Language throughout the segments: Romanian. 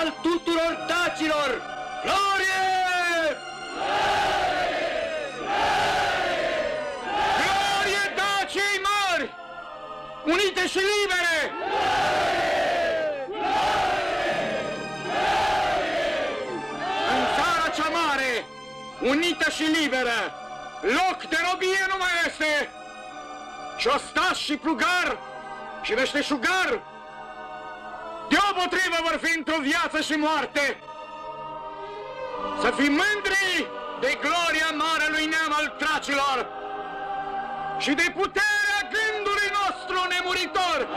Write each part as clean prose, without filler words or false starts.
al tuturor dacilor! Glorie! Glorie! Glorie! Glorie Daciei mari! Unite și libere! Glorie! Glorie! Glorie! În țara cea mare, unită și liberă, loc de robie nu mai este! Și ostaș și plugar și veșteșugar deopotrivă vor fi într-o viață și moarte. Să fim mândri de gloria marelui neam al tracilor și de puterea gândului nostru nemuritor.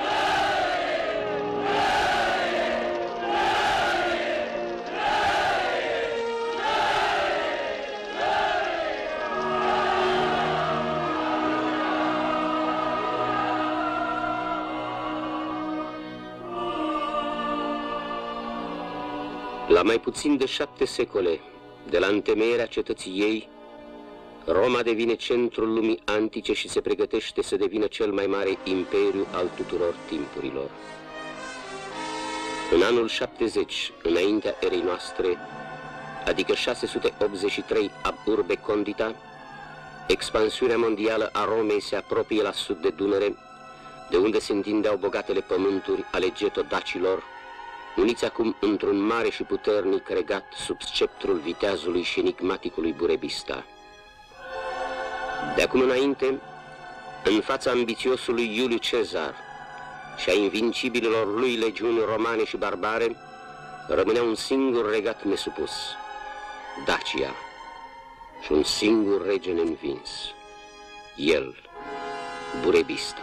La mai puțin de 7 secole, de la întemeierea cetății ei, Roma devine centrul lumii antice și se pregătește să devină cel mai mare imperiu al tuturor timpurilor. În anul 70, înaintea erei noastre, adică 683 ab urbe condita, expansiunea mondială a Romei se apropie la sud de Dunăre, de unde se întindeau bogatele pământuri ale getodacilor, uniți acum într-un mare și puternic regat sub sceptrul viteazului și enigmaticului Burebista. De acum înainte, în fața ambițiosului Iuliu Cezar și a invincibililor lui legiuni romane și barbare, rămânea un singur regat nesupus, Dacia, și un singur rege neînvins, el, Burebista.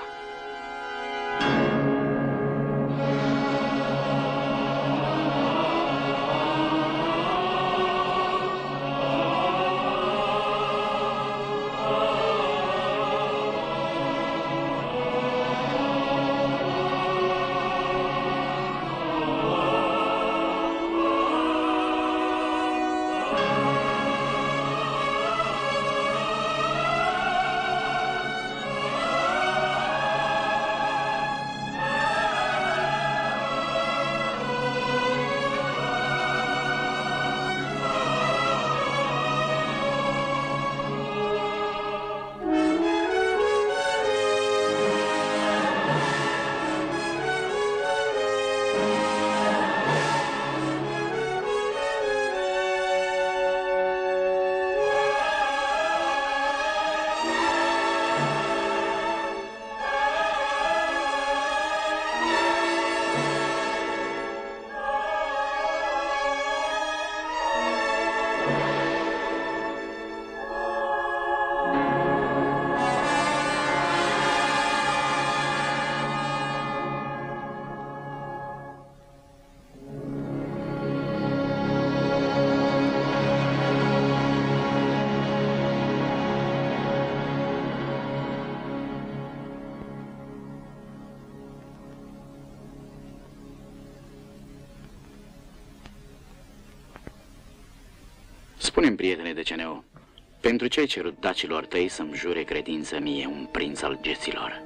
Spune-mi, prietene Deceneu, pentru ce ai cerut dacilor tăi să-mi jure credință mie, un prinț al geților?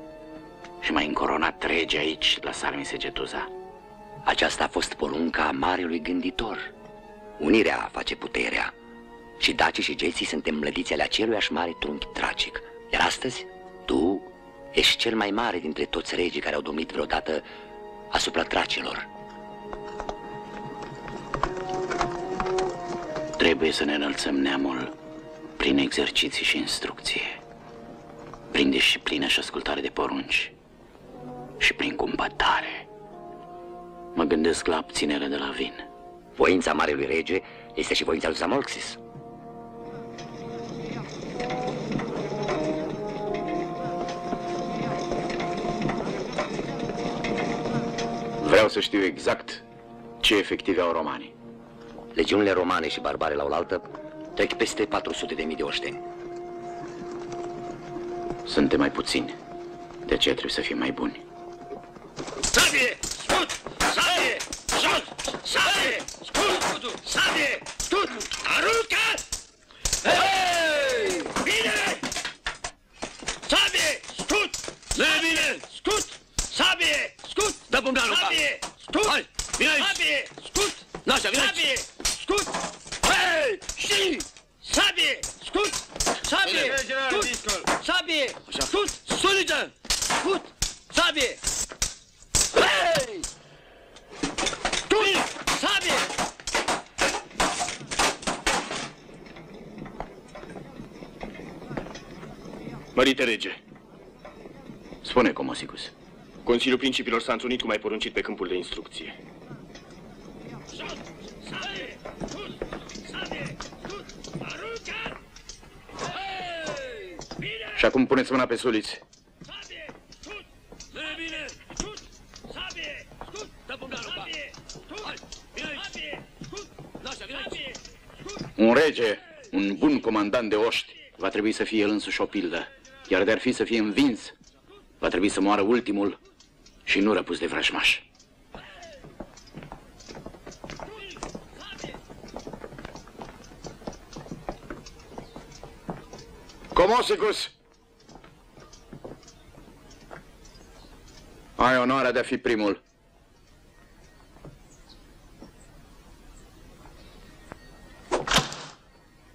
Și m-ai încoronat rege aici, la Sarmisegetuza. Aceasta a fost porunca a marelui gânditor. Unirea face puterea. Și dacii și geții suntem mlădiți ale aceluiași mare trunchi tragic. Iar astăzi, tu ești cel mai mare dintre toți regii care au domnit vreodată asupra tracilor. Trebuie să ne înălțăm neamul prin exerciții și instrucție, prin disciplină și ascultare de porunci și prin cumpătare. Mă gândesc la abținere de la vin. Voința marelui rege este și voința lui Zamolxis. Vreau să știu exact ce efective au romanii. Legiunile romane și barbare la oaltă trec peste 400.000 de oșteni. Suntem mai puțini. De aceea trebuie să fim mai buni. Sabie! Scut! Sabie! Jos! Sabie! Scut! Sabie! Scut! Aruncă! Hei! Bine! Sabie! Scut! Bine! Scut! Sabie! Scut! Dă pumnalul! Sabie! Scut! Sabie! Scut! No, așa, vine aici! Scut! Hei! Știi! Sabie! Scut! Sabie! Scut! Sabie! Scut! Sulită! Scut! Sabie! Hei! Scut! Sabie! Mărite rege, spune Comosicus. Consiliul Principilor s-a înțunit cum ai poruncit pe câmpul de instrucție. Și acum puneți mâna pe suliți. Un rege, un bun comandant de oști, va trebui să fie el însuși o pildă. Iar de-ar fi să fie învins, va trebui să moară ultimul și nu răpus de vrăjmaș. Comosicus! Ai onoarea de a fi primul.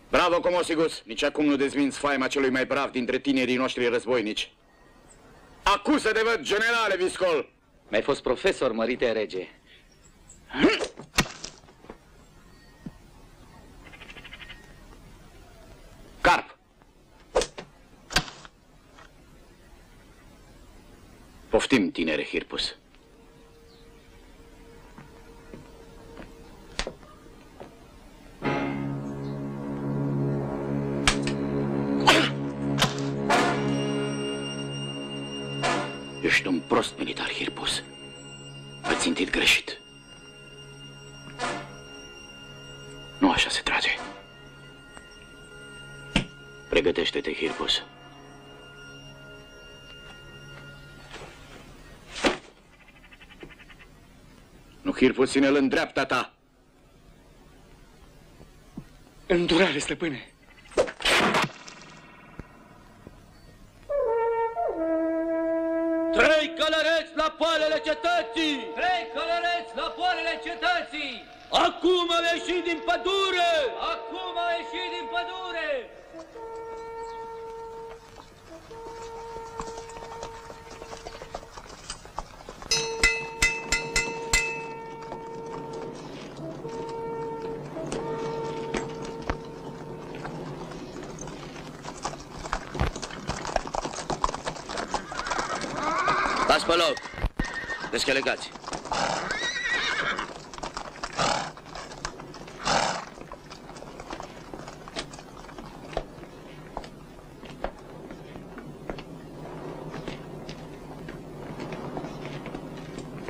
Bravo, Comosicus! Nici acum nu dezminți faima celui mai brav dintre tinerii noștri războinici. Acuză de văd, generale Viscol! Mi-ai fost profesor, mărite rege. Carp! Poftim, tinere Hirpus. Ești un prost militar, Hirpus. Ai țintit greșit. Nu așa se trage. Pregătește-te, Hirpus. Nu, Hirpus, ține-l în dreapta ta. Îndurare, stăpâne. Trei călăreți la poalele cetății! Acum am ieșit din pădure! Acum am ieșit din pădure! Las pe loc! Descălegați!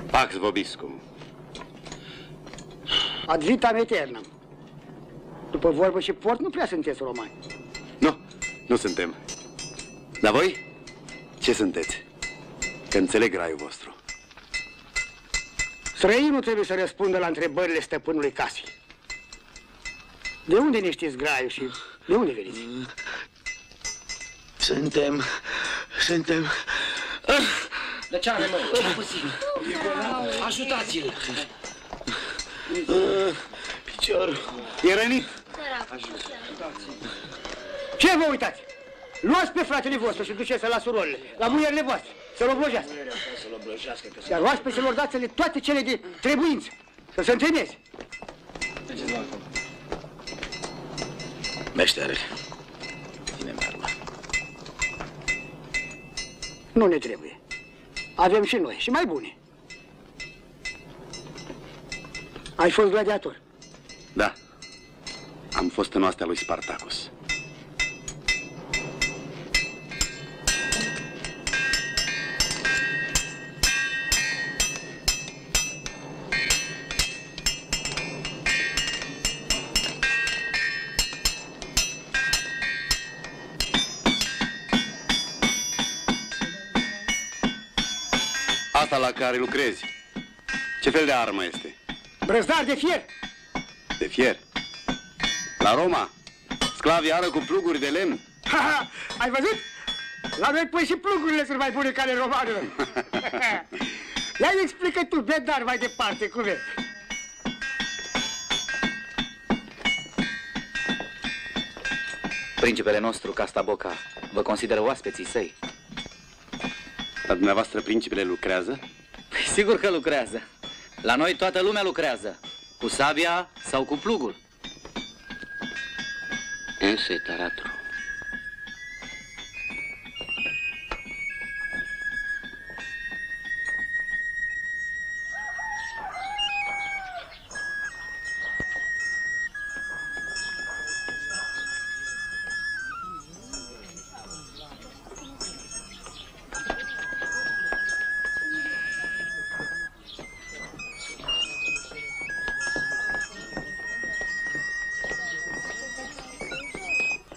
Pax vobiscum. Ad vitam aeternam. După vorbă și port, nu prea sunteți romani. Nu, nu suntem. Dar voi? Ce sunteți? Că înțeleg raiul vostru. Străinul trebuie să răspundă la întrebările stăpânului casei. De unde ne știți graiul și de unde veniți? Suntem... De ce are, măi? Ajutați-l! Piciorul... E rănit! Ce vă uitați? Luați pe fratele vostru și duceți-l la surorile, la muierile voastre. Să-l oblojească. Iar oaspeților dați-le toate cele de trebuință. Să se întâlneze. Meștere, ține-mi arma. Nu ne trebuie. Avem și noi, și mai bune. Ai fost gladiator? Da. Am fost în oastea lui Spartacus. La care lucrezi. Ce fel de armă este? Brăzdar de fier. De fier? La Roma? Sclavi ară cu pluguri de lemn? Ha, ha, ai văzut? La noi păi și plugurile sunt mai bune ca ale romanilor. Ia-i explică tu, bedar, mai departe, cum e. Principele nostru, Castabocca, vă consideră oaspeții săi. La dumneavoastră, principele lucrează? Păi, sigur că lucrează. La noi toată lumea lucrează. Cu sabia sau cu plugul. Însă, taratru.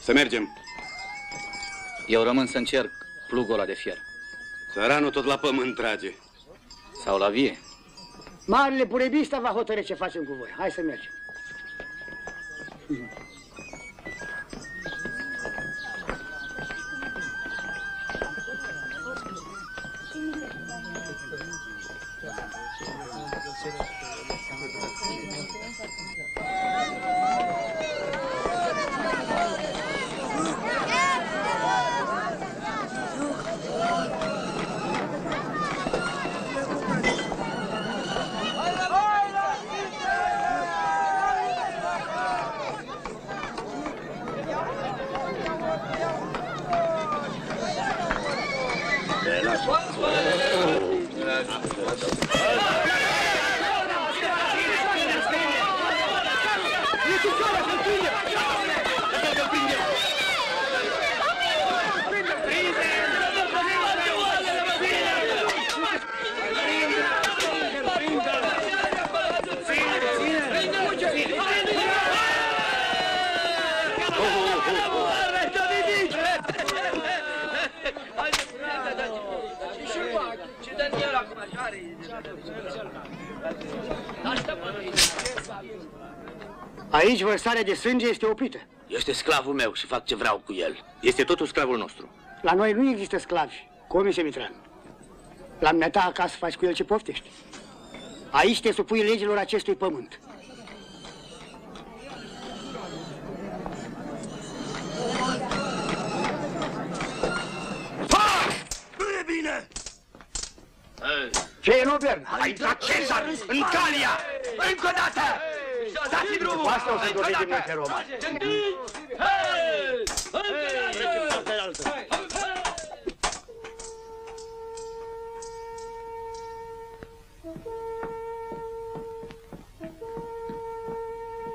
Să mergem. Eu rămân să încerc plugul ăla de fier. Țăranul tot la pământ trage. Sau la vie. Marele Burebista va hotărî ce facem cu voi. Hai să mergem. Aici vărsarea de sânge este oprită. Este sclavul meu și fac ce vreau cu el. Este totul sclavul nostru. La noi nu există sclavi, comise Mitran. La mneta acasă faci cu el ce poftești. Aici te supui legilor acestui pământ. Nu e bine! Ce e în obern? Aici la Cezar, în Galia! Încă o dată! Dați-i drumul! Cu asta o să dorim dimineața Roma.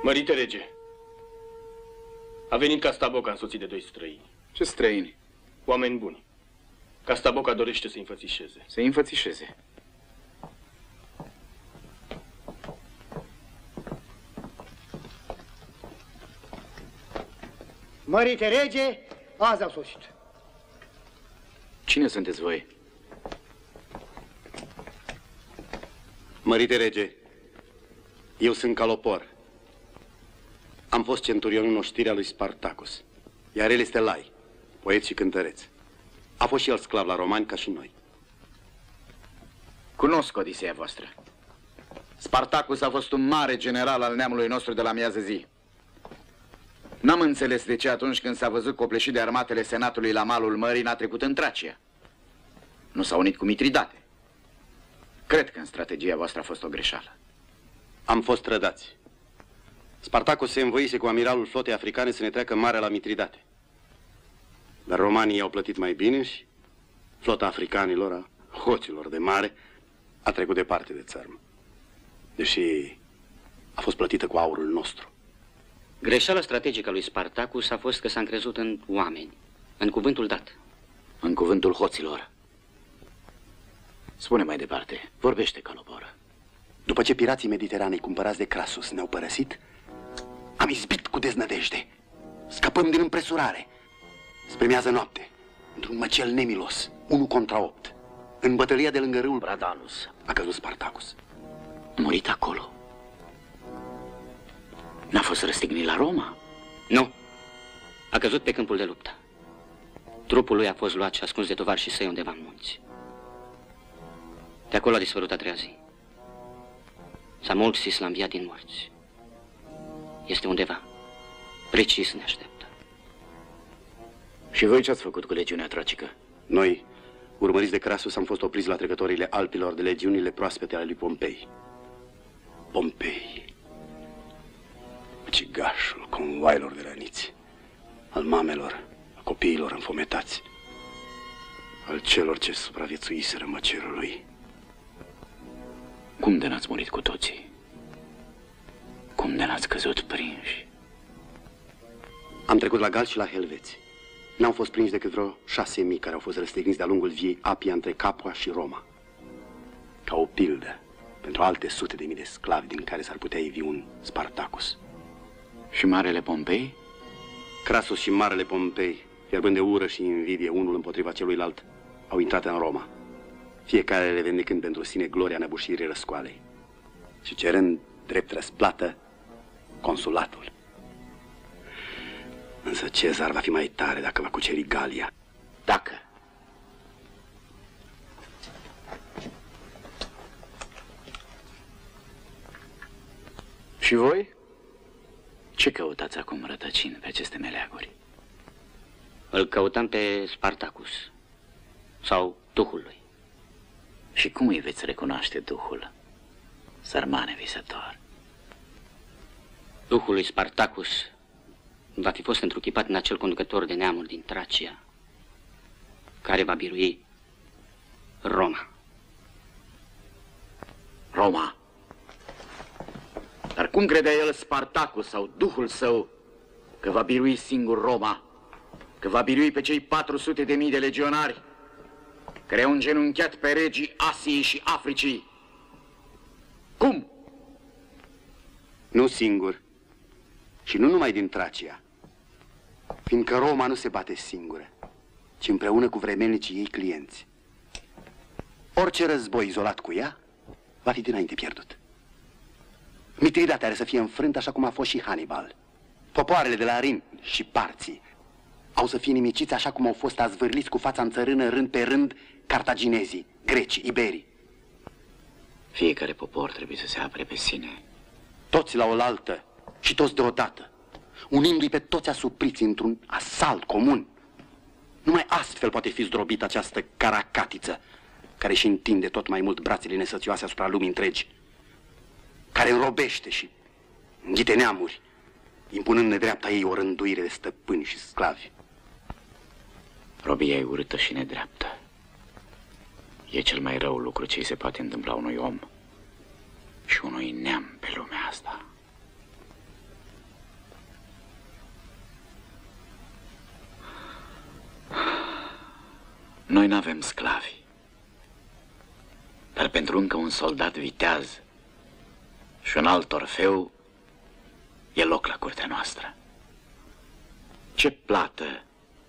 Mărite rege, a venit Castabocca însoțit de doi străini. Ce străini? Oameni buni. Castabocca dorește să-i înfățișeze. Să-i înfățișeze. Mărite rege, azi au sosit. Cine sunteți voi? Mărite rege, eu sunt Calopor. Am fost centurion în oștirea lui Spartacus, iar el este Lai, poet și cântăreț. A fost și el sclav la romani ca și noi. Cunosc odiseea voastră. Spartacus a fost un mare general al neamului nostru de la miază zi. N-am înțeles de ce atunci când s-a văzut copleșit de armatele senatului la malul mării n-a trecut în Tracia. Nu s-a unit cu Mitridate. Cred că în strategia voastră a fost o greșeală. Am fost trădați. Spartacus se învoise cu amiralul flotei africane să ne treacă marea la Mitridate. Dar romanii i-au plătit mai bine și flota africanilor, a hoților de mare, a trecut departe de țărmă. Deși a fost plătită cu aurul nostru. Greșeala strategică a lui Spartacus a fost că s-a încrezut în oameni, în cuvântul dat. În cuvântul hoților. Spune mai departe, vorbește, Calopor. După ce pirații mediteranei cumpărați de Crasus ne-au părăsit, am izbit cu deznădejde. Scăpăm din împresurare. Spre miază noapte, într-un măcel nemilos, 1 contra 8, în bătălia de lângă râul Bradanus, a căzut Spartacus. A murit acolo. N-a fost răstignit la Roma? Nu. A căzut pe câmpul de luptă. Trupul lui a fost luat și ascuns de tovarșii săi undeva în munți. De acolo a dispărut a treia zi. Zamolxis l-a înviat din morți. Este undeva. Precis ne așteaptă. Și voi ce ați făcut cu legiunea tracică? Noi, urmăriți de Crasus, am fost opriți la trecătorile Alpilor de legiunile proaspete ale lui Pompei. Pompei, ucigașul convoailor de răniți, al mamelor, a copiilor înfometați, al celor ce supraviețuiseră măcerului. Cum de n-ați murit cu toții? Cum de n-ați căzut prinși? Am trecut la Gal și la Helveți. N-au fost prinși decât vreo 6.000 care au fost răstigniți de-a lungul viei Apia între Capua și Roma. Ca o pildă pentru alte sute de mii de sclavi din care s-ar putea ivi un Spartacus. Și Marele Pompei? Crasus și Marele Pompei, fierbând de ură și invidie unul împotriva celuilalt, au intrat în Roma, fiecare revendicând pentru sine gloria năbușirii răscoalei și cerând drept răsplată consulatul. Însă Cezar va fi mai tare dacă va cuceri Galia. Dacă. Și voi? Ce căutați acum rătăcin pe aceste meleaguri? Îl căutam pe Spartacus sau duhul lui. Și cum îi veți recunoaște duhul, sărmane visător? Duhul lui Spartacus va fi fost întruchipat în acel conducător de neamul din Tracia, care va birui Roma. Roma. Dar cum credea el, Spartacus sau duhul său, că va birui singur Roma, că va birui pe cei 400.000 de legionari, care au îngenunchiat pe regii Asiei și Africii? Cum? Nu singur. Și nu numai din Tracia, fiindcă Roma nu se bate singură, ci împreună cu vremelnicii ei clienți. Orice război izolat cu ea va fi dinainte pierdut. Mitridate are să fie înfrânt așa cum a fost și Hannibal. Popoarele de la Rin și Parții au să fie nimiciți așa cum au fost azvârliți cu fața în țărână rând pe rând cartaginezii, grecii, iberii. Fiecare popor trebuie să se apere pe sine. Toți la oaltă și toți deodată, unindu-i pe toți asupriți într-un asalt comun. Numai astfel poate fi zdrobită această caracatiță, care își întinde tot mai mult brațele nesățioase asupra lumii întregi, care înrobește și înghite neamuri, impunând nedreapta ei o rânduire de stăpâni și sclavi. Robia e urâtă și nedreaptă. E cel mai rău lucru ce îi se poate întâmpla unui om și unui neam pe lumea asta. Noi n-avem sclavi, dar pentru încă un soldat viteaz și un alt Orfeu e loc la curtea noastră. Ce plată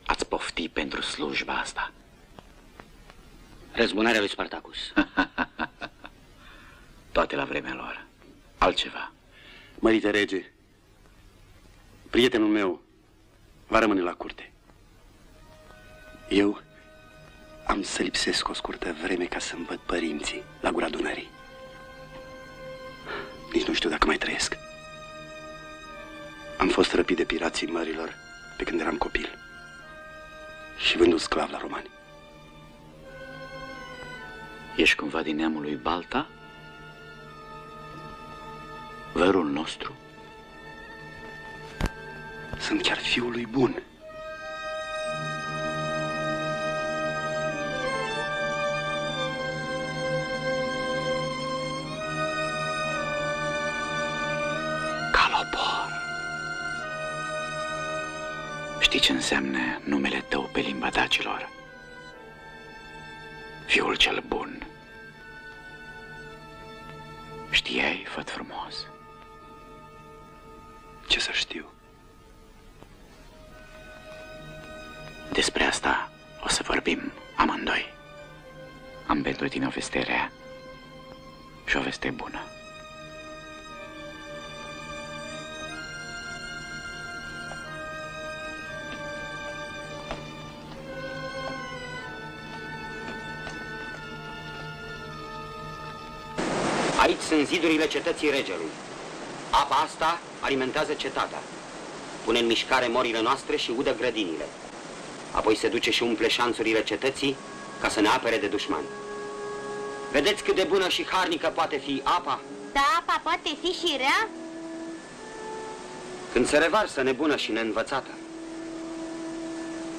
ați pofti pentru slujba asta? Răzbunarea lui Spartacus. Toate la vremea lor. Altceva. Mărite rege, prietenul meu va rămâne la curte. Eu am să lipsesc o scurtă vreme ca să-mi văd părinții la gura Dunării. Nici nu știu dacă mai trăiesc. Am fost răpit de pirații mărilor pe când eram copil și vândut sclav la romani. Ești cumva din neamul lui Balta? Vărul nostru? Sunt chiar fiul lui bun. Știi ce înseamnă numele tău pe limba dacilor? Fiul cel bun. Știai, făt frumos? Ce să știu? Despre asta o să vorbim amândoi. Am pentru tine o veste rea și o veste bună. Aici sunt zidurile cetății regelui. Apa asta alimentează cetatea. Pune în mișcare morile noastre și udă grădinile. apoi se duce și umple șanțurile cetății ca să ne apere de dușmani. Vedeți cât de bună și harnică poate fi apa? Da, apa poate fi și rea? Când se revarsă nebună și neînvățată.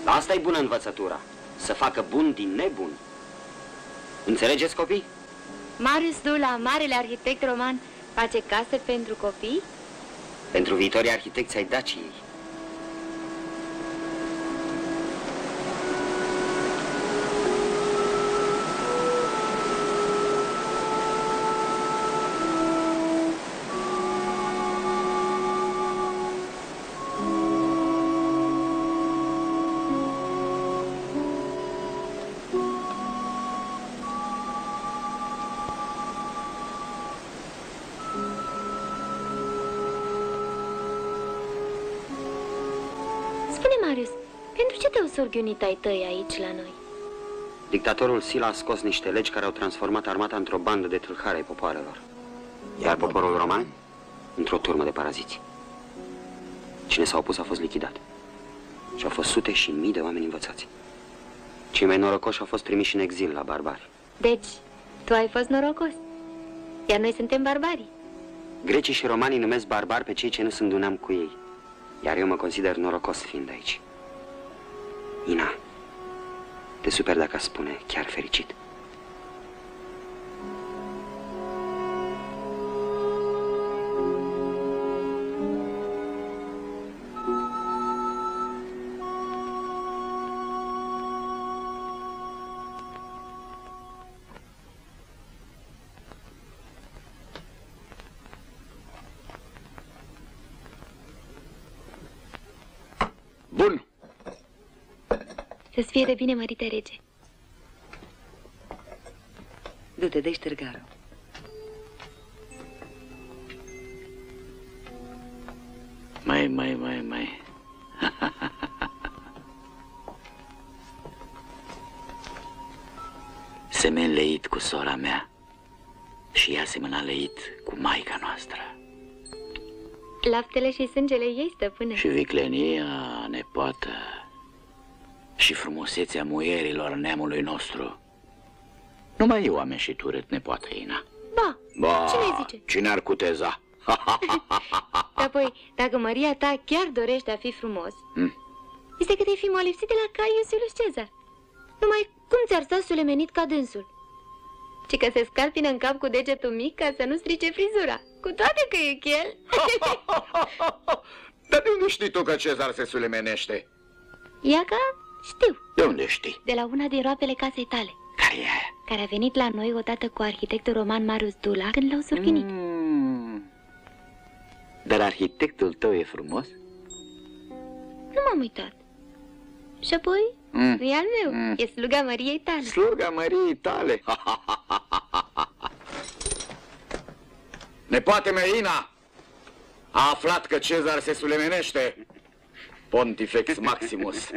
La asta e bună învățătura, să facă bun din nebun. Înțelegeți, copii? Marius Dula, marele arhitect roman, face case pentru copii? Pentru viitorii arhitecți ai Daciei. Sorghiunit ai tăi aici la noi. Dictatorul Sila a scos niște legi care au transformat armata într-o bandă de tâlhare ai popoarelor. Iar poporul roman într-o turmă de paraziți. Cine s-a opus a fost lichidat. Și au fost sute și mii de oameni învățați. Cei mai norocoși au fost trimiși în exil la barbari. Deci, tu ai fost norocos, iar noi suntem barbari. Grecii și romanii numesc barbari pe cei ce nu sunt de un neam cu ei. Iar eu mă consider norocos fiind aici. Ina, te super dacă aș spune chiar fericit. Să-ți fie de bine, mărite rege. Du-te, dă-i ștergarul. Mai. Semen leit cu sora mea și ea semăna leit cu maica noastră. Laftele și sângele ei, stăpâne. Și viclenia nepoată. Și frumusețea muierilor neamului nostru. Numai eu am ieșit urât, nepoată Ina. Ba, ba, cine zice? Cine ar cuteza? Apoi, dacă măria ta chiar dorește a fi frumos, este că te-ai fi molipsit de la Caius Iuliu Cezar. Numai cum ți-ar sta sulemenit ca dânsul? Ci că se scalpină în cap cu degetul mic ca să nu strice frizura, cu toate că e chel. Dar de unde știi tu că Cezar se sulemenește? Ia că... Știu. De unde știi? De la una din roapele casei tale. Care e? Care a venit la noi odată cu arhitectul roman Marius Dula când l-au surpinit. Dar arhitectul tău e frumos? Nu m-am uitat. Și apoi, nu e al meu, e sluga Măriei tale. Sluga Măriei tale? Nepoate mea, Ina, a aflat că Cezar se sulemenește. Pontifex Maximus.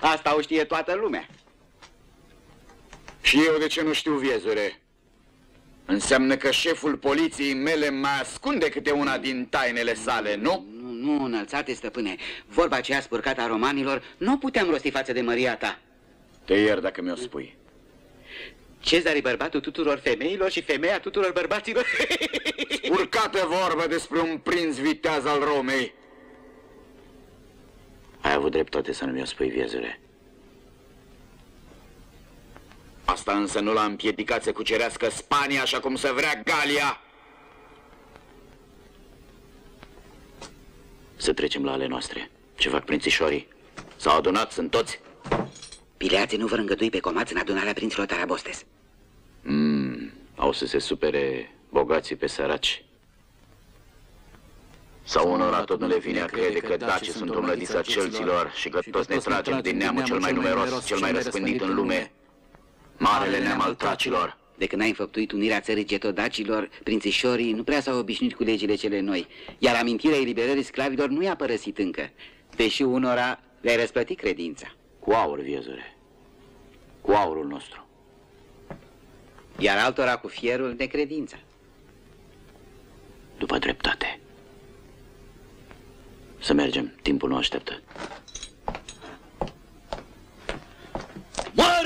Asta o știe toată lumea. Și eu de ce nu știu, viezure? Înseamnă că șeful poliției mele mai ascunde câte una din tainele sale, nu? Nu, înălțate stăpâne. Vorba aceea spurcată a romanilor nu o puteam rosti față de măria ta. Te iert dacă mi-o spui. Cezar e bărbatul tuturor femeilor și femeia tuturor bărbaților. Spurcată vorba despre un prinț viteaz al Romei. Ai avut dreptate să nu mi-o spui, viezure. Asta însă nu l-a împiedicat să cucerească Spania așa cum se vrea Galia. Să trecem la ale noastre. Ce fac prințișorii? S-au adunat, sunt toți? Pileații nu vor îngădui pe comați în adunarea prinților Tarabostes. Au să se supere bogații pe săraci. Sau unora tot nu le vine a crede că dacii sunt o mlădiță a celților și că toți ne tragem din neamul cel mai numeros, cel mai răspândit în lume, marele neam al tracilor. De când ai înfăptuit unirea țării getodacilor, prințișorii nu prea s-au obișnuit cu legile cele noi, iar amintirea eliberării sclavilor nu i-a părăsit încă, deși unora le-ai răsplătit credința. Cu aur, viezure, cu aurul nostru. Iar altora cu fierul de credință. După dreptate. Să mergem, timpul nu așteaptă.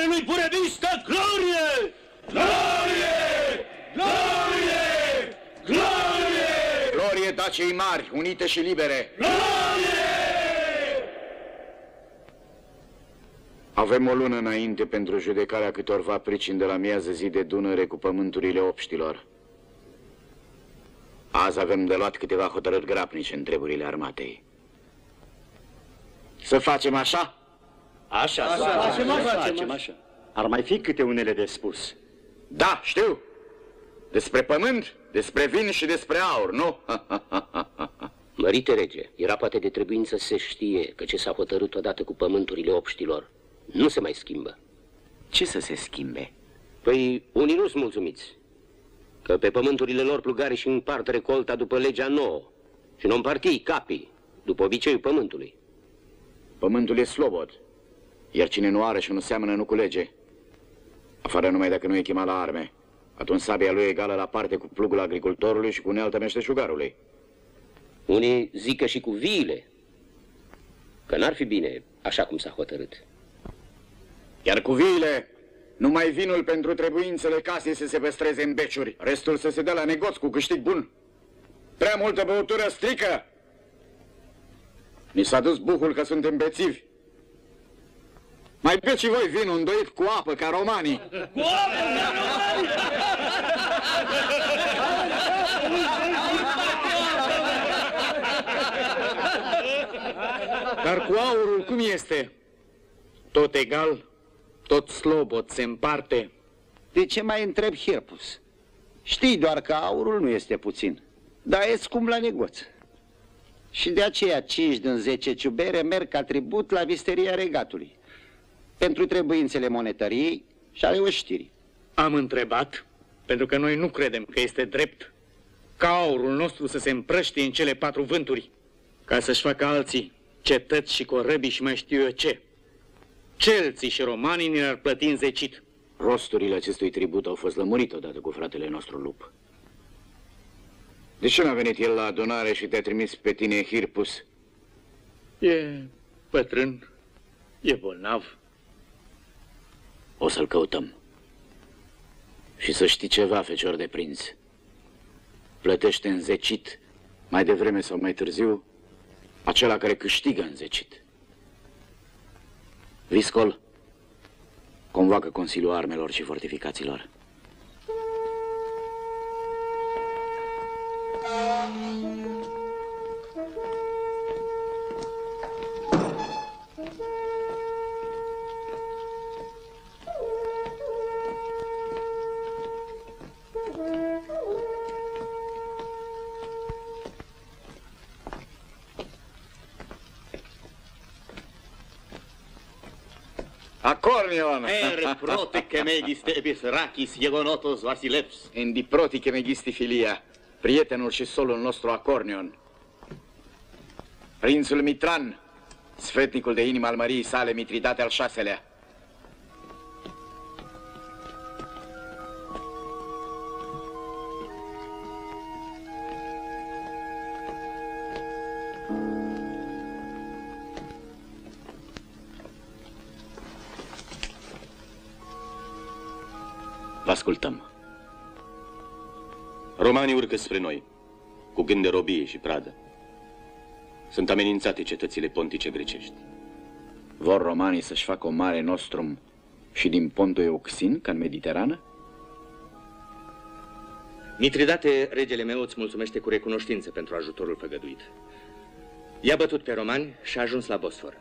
Mare lui Burebista, glorie! Glorie! Glorie! Glorie! Glorie Daciei mari, unite și libere! Glorie! Avem o lună înainte pentru judecarea câtorva pricini de la miază zi de Dunăre cu pământurile obștilor. Azi avem de luat câteva hotărâri grapnice în treburile armatei. Să facem așa? Așa, să facem așa. Ar mai fi câte unele de spus. Da, știu. Despre pământ, despre vin și despre aur, nu? Mărite rege, era poate de trebuință să se știe că ce s-a hotărât odată cu pământurile obștilor nu se mai schimbă. Ce să se schimbe? Păi, unii nu-s mulțumiți că pe pământurile lor plugare și împart recolta după legea nouă și nu împarti capii după obiceiul pământului. Pământul e slobod, iar cine nu are și nu seamănă nu culege, afară numai dacă nu e chemat la arme. Atunci sabia lui e egală la parte cu plugul agricultorului și cu unealta meșteșugarului. Unii zic că și cu viile, că n-ar fi bine așa cum s-a hotărât. Iar cu viile, numai vinul pentru trebuințele casei să se păstreze în beciuri, restul să se dea la negoț cu câștig bun. Prea multă băutură strică! Ni s-a dus buhul că suntem bețivi. Mai beți și voi vinul îndoit cu apă, ca romanii. Cu apă, ca romanii! Dar cu aurul cum este? Tot egal, tot slobod se împarte. De ce mai întreb, Hirpus? Știi doar că aurul nu este puțin, dar e scump la negoț. Și de aceea 5 din 10 ciubere merg ca tribut la visteria regatului, pentru trebuințele monetăriei și ale oștirii. Am întrebat, pentru că noi nu credem că este drept ca aurul nostru să se împrăștie în cele 4 vânturi, ca să-și facă alții cetăți și corăbii și mai știu eu ce. Celții și romanii ne-ar plăti înzecit. Rosturile acestui tribut au fost lămurite odată cu fratele nostru Lup. De ce n-a venit el la adunare și te-a trimis pe tine, Hirpus? E bătrân, e bolnav. O să-l căutăm. Și să știi ceva, fecior de prinț. Plătește înzecit, mai devreme sau mai târziu, acela care câștigă înzecit. Viscol, convoacă Consiliul Armelor și Fortificațiilor. Acornion! Erre protike megistebis rakis egonotos vasileps. Endi protike megistifilia, prietenul și solul nostru Acornion. Prințul Mitran, sfetnicul de inimă al măriei sale, Mitridate al 6-lea. Ascultăm. Romanii urcă spre noi, cu gând de robie și pradă. Sunt amenințate cetățile pontice grecești. Vor romanii să-și facă o mare nostrum și din pontul Euxin, ca în Mediterană? Mitridate, regele meu îți mulțumește cu recunoștință pentru ajutorul făgăduit. I-a bătut pe romani și a ajuns la Bosfor.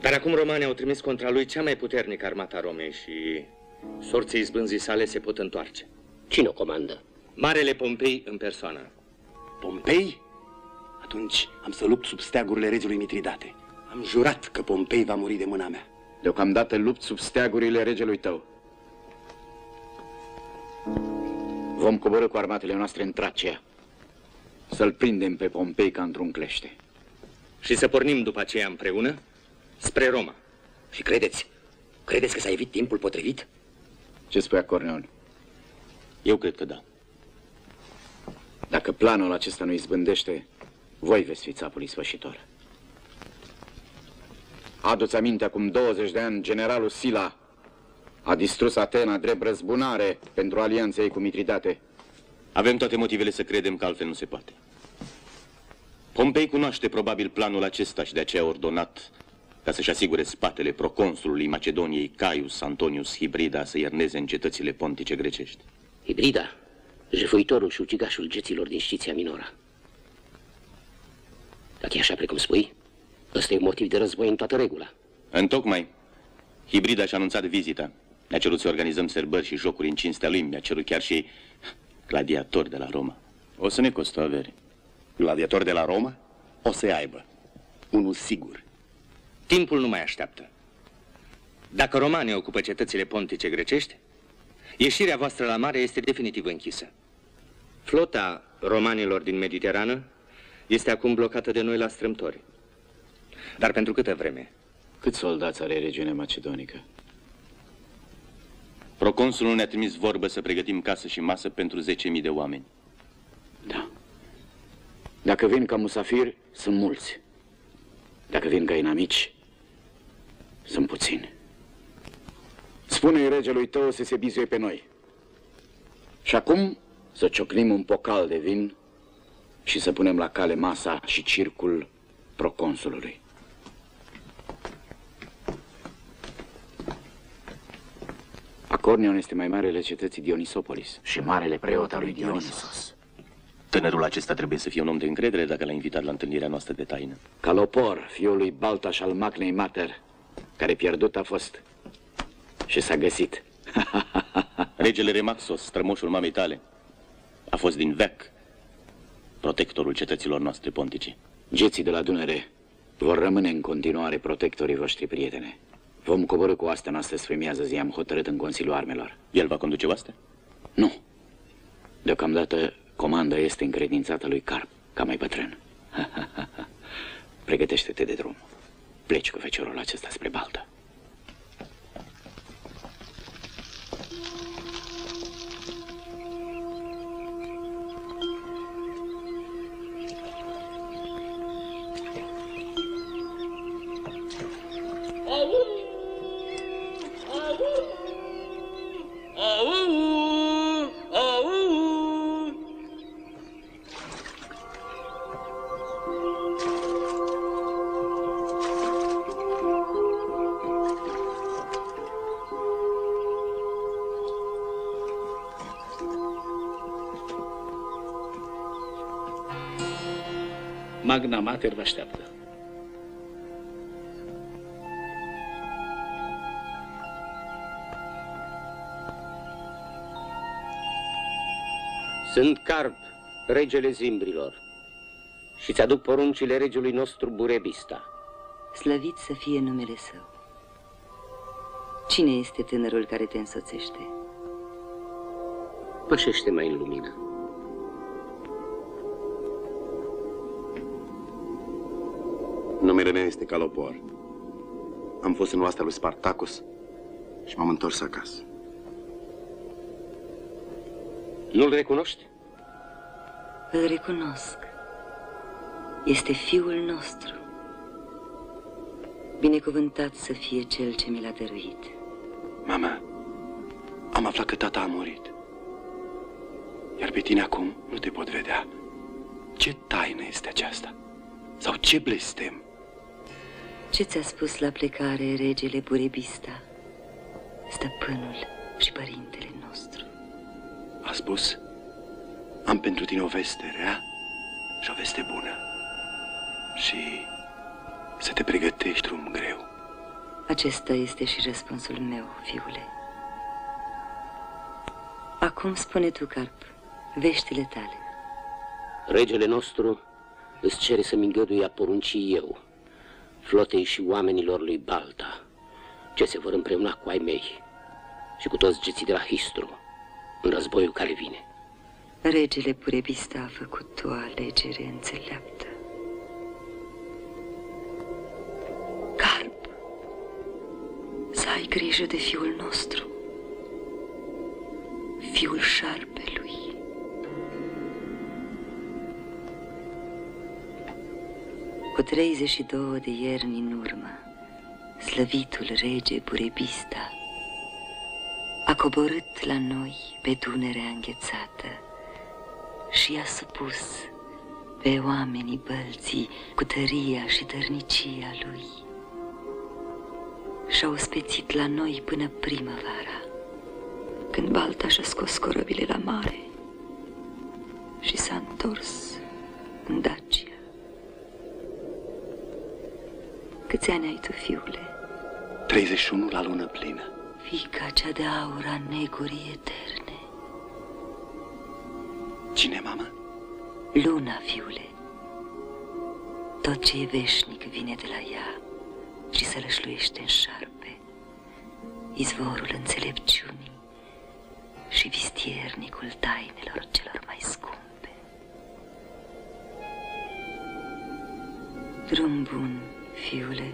Dar acum romanii au trimis contra lui cea mai puternică armata Romei și... sorții izbânzii sale se pot întoarce. Cine o comandă? Marele Pompei în persoană. Pompei? Atunci am să lupt sub steagurile regelui Mitridate. Am jurat că Pompei va muri de mâna mea. Deocamdată lupt sub steagurile regelui tău. Vom coborî cu armatele noastre în Tracia, să-l prindem pe Pompei ca într-un clește. Și să pornim după aceea împreună spre Roma. Și credeți că s-a evit timpul potrivit? Ce spui, Acorneon? Eu cred că da. Dacă planul acesta nu izbândește, voi veți fi țapul ispășitor. Adu-ți aminte, acum 20 de ani, generalul Sila a distrus Atena drept răzbunare pentru alianța ei cu Mitridate. Avem toate motivele să credem că altfel nu se poate. Pompei cunoaște probabil planul acesta și de aceea a ordonat ca să-și asigure spatele proconsulului Macedoniei Caius Antonius Hibrida să ierneze în cetățile pontice grecești. Hibrida, jefuitorul și ucigașul geților din Sciția Minora. Dacă e așa precum spui, ăsta e motiv de război în toată regula. Întocmai. Hibrida și-a anunțat vizita. Ne-a cerut să organizăm sărbări și jocuri în cinstea lui. Mi-a cerut chiar și gladiatori de la Roma. O să ne costă avere. Gladiatori de la Roma? O să-i aibă. Unul sigur. Timpul nu mai așteaptă. Dacă romanii ocupă cetățile pontice grecești, ieșirea voastră la mare este definitiv închisă. Flota romanilor din Mediterană este acum blocată de noi la Strâmtori. Dar pentru câtă vreme? Câți soldați are regiunea macedonică? Proconsulul ne-a trimis vorbă să pregătim casă și masă pentru 10.000 de oameni. Da. Dacă vin ca musafiri, sunt mulți. Dacă vin ca inamici, sunt puțini. Spune-i regelui tău să se bizuie pe noi. Și acum să ciocnim un pocal de vin și să punem la cale masa și circul proconsulului. Acornion este mai marele cetății Dionisopolis și marele preot al lui Dionisos. Tânărul acesta trebuie să fie un om de încredere dacă l-a invitat la întâlnirea noastră de taină. Calopor, fiul lui Baltaș al Macnei Mater, care pierdut a fost și s-a găsit. Regele Remaxos, strămoșul mamei tale, a fost din veac protectorul cetăților noastre pontice. Geții de la Dunăre vor rămâne în continuare protectorii voștri, prietene. Vom coborî cu asta noastră sfârmiază zi, am hotărât în Consiliul Armelor. El va conduce oastea? Nu. Deocamdată comanda este încredințată lui Carp, ca mai bătrân. Pregătește-te de drum. Pleci cu feciorul acesta spre Balta. Magna Mater vă așteaptă. Sunt Carp, regele zimbrilor, și îți aduc poruncile regelui nostru Burebista. Slăvit să fie numele său. Cine este tânărul care te însoțește? Pășește mai în lumină. Numele meu este Calopor. Am fost în oastea lui Spartacus și m-am întors acasă. Nu-l recunoști? Îl recunosc. Este fiul nostru. Binecuvântat să fie cel ce mi l-a dăruit. Mama, am aflat că tata a murit. Iar pe tine acum nu te pot vedea. Ce taină este aceasta? Sau ce blestem? Ce ți-a spus la plecare regele Burebista, stăpânul și părintele nostru? A spus, am pentru tine o veste rea și o veste bună. Și să te pregătești drum greu. Acesta este și răspunsul meu, fiule. Acum spune tu, Carp, veștile tale. Regele nostru îți cere să-mi îngădui a porunci eu flotei și oamenilor lui Balta, ce se vor împreuna cu ai mei și cu toți geții de la Histru, în războiul care vine. Regele Burebista a făcut o alegere înțeleaptă. Carp, să ai grijă de fiul nostru, fiul șarpelui. Cu 32 de ierni în urmă, slăvitul rege Burebista a coborât la noi pe Dunărea înghețată și i-a supus pe oamenii Bălții cu tăria și tărnicia lui și-a ospețit la noi până primăvara, când Balta și-a scos corăbile la mare și s-a întors în Dacia. Câți ani ai tu, fiule? 31 la lună plină. Fica cea de aur a negurii eterne. Cine, mama? Luna, fiule. Tot ce e veșnic vine de la ea și se rășluiește în șarpe, izvorul înțelepciunii și vistiernicul tainelor celor mai scumpe. Drum bun, fiule,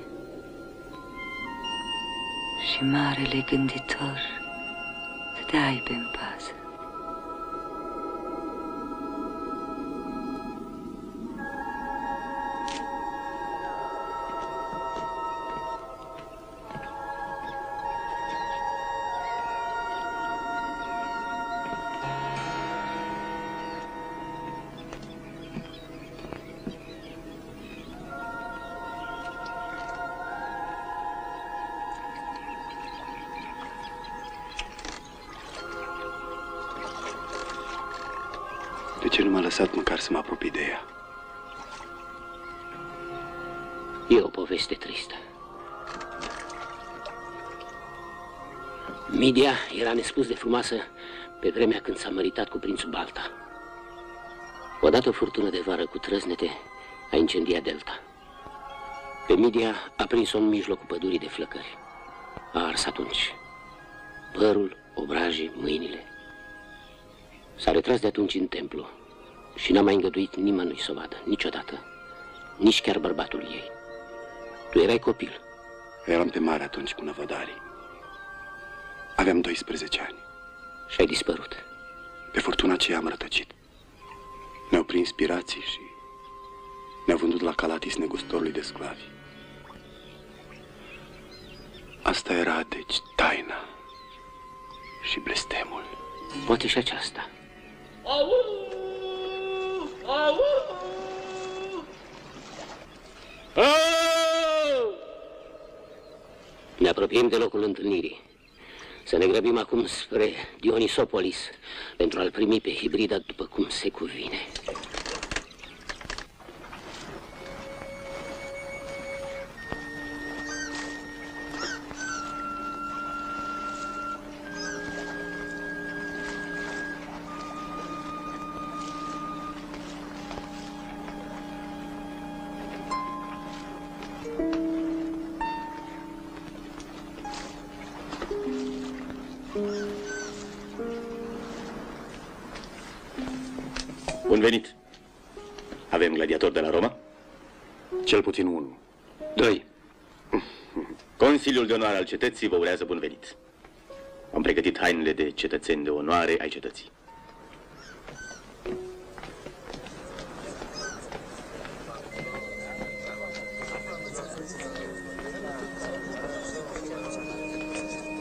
și marele gânditor să te aibă în pază. Să mă apropii de ea. E o poveste tristă. Lidia era nespus de frumoasă pe vremea când s-a măritat cu prințul Balta. Odată o furtună de vară cu trăznete a incendiat delta. Pe Lidia a prins-o în mijlocul pădurii de flăcări. A ars atunci părul, obrajii, mâinile. S-a retras de atunci în templu și n-a mai îngăduit nimănui să o vadă, niciodată, nici chiar bărbatul ei. Tu erai copil. Eram pe mare atunci cu năvădarii. Aveam 12 ani. Și ai dispărut. Pe furtuna aceea am rătăcit. Ne-au prins pirații și ne-au vândut la Calatis, negustorului de sclavi. Asta era, deci, taina și blestemul. Poate și aceasta. Auu! Au! Au! Ne apropiem de locul întâlnirii. Să ne grăbim acum spre Dionisopolis pentru a-l primi pe Hibrida după cum se cuvine. Venit. Avem gladiator de la Roma? Cel puțin unul. Doi. Consiliul de onoare al cetății vă urează bun venit. Am pregătit hainele de cetățeni de onoare ai cetății.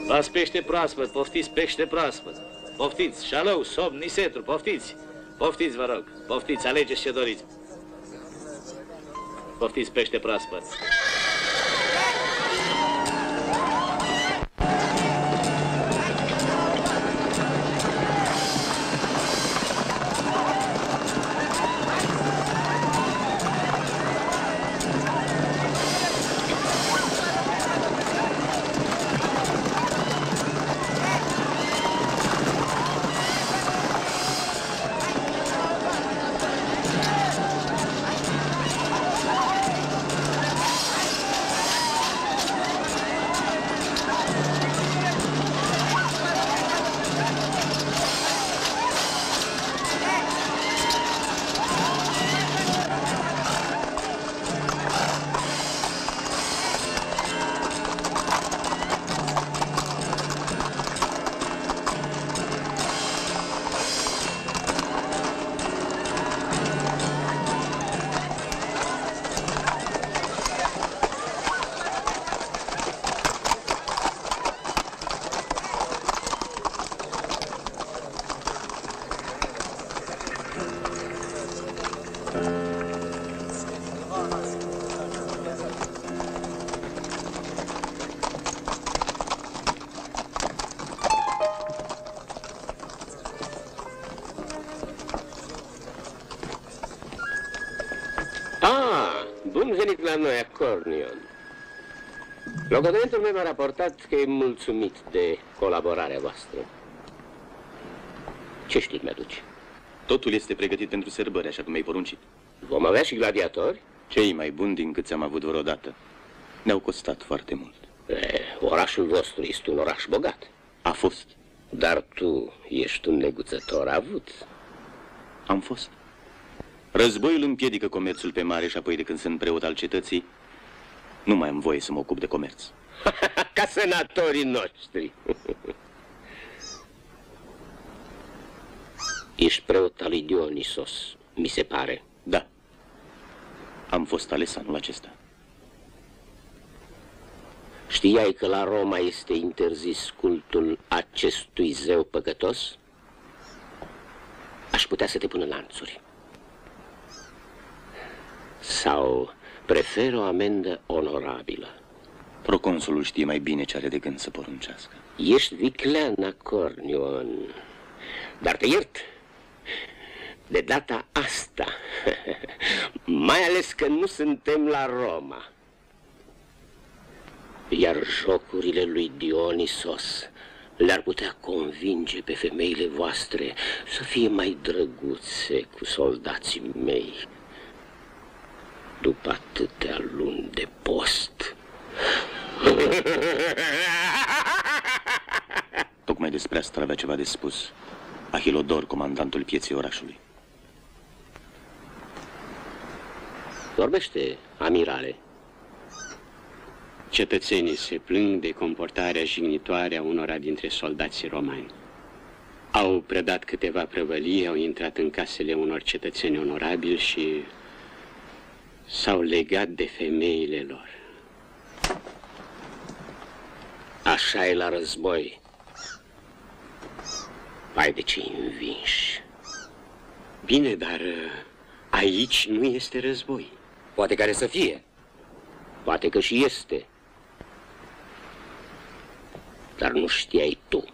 Las pește proaspăt, poftiți pește proaspăt. Poftiți șalău, somn, nisetru, poftiți. Poftiți, vă rog, poftiți, alegeți ce doriți. Poftiți pește proaspăt. Bun venit la noi, Acornion. Locotenentul meu a raportat că e mulțumit de colaborarea voastră. Ce știri mi-aduci? Totul este pregătit pentru sărbări, așa cum mi-ai poruncit. Vom avea și gladiatori? Cei mai buni din câți am avut vreodată. Ne-au costat foarte mult. E, orașul vostru este un oraș bogat. A fost. Dar tu ești un neguțător avut. Am fost. Războiul împiedică comerțul pe mare și apoi, de când sunt preot al cetății, nu mai am voie să mă ocup de comerț. Ca senatorii noștri. Ești preot al lui Dionisos, mi se pare. Da. Am fost ales anul acesta. Știai că la Roma este interzis cultul acestui zeu păcătos? Aș putea să te pun în lanțuri. Sau prefer o amendă onorabilă. Proconsulul știe mai bine ce are de gând să poruncească. Ești viclean, Acornion. Dar te iert. De data asta. Mai ales că nu suntem la Roma. Iar jocurile lui Dionisos le-ar putea convinge pe femeile voastre să fie mai drăguțe cu soldații mei. După atâtea luni de post. Tocmai despre asta avea ceva de spus Ahilodor, comandantul pieței orașului. Vorbește, amirale. Cetățenii se plâng de comportarea jignitoare a unora dintre soldații romani. Au predat câteva prăvălii, au intrat în casele unor cetățeni onorabili și s-au legat de femeile lor. Așa e la război. Pai de cei învinși. Bine, dar aici nu este război. Poate care să fie. Poate că și este. Dar nu știai tu.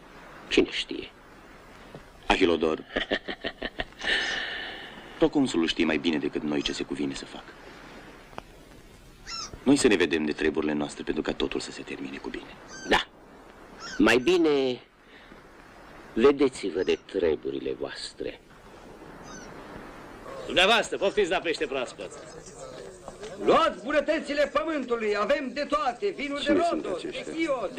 Cine știe? Ahilodor. Proconsulul știe mai bine decât noi ce se cuvine să facă. Noi să ne vedem de treburile noastre pentru ca totul să se termine cu bine. Da. Mai bine vedeți-vă de treburile voastre. Dumneavoastră, poftiți la pește proaspăt. Luați bunătățile pământului, avem de toate, vinuri de rondo, vizios,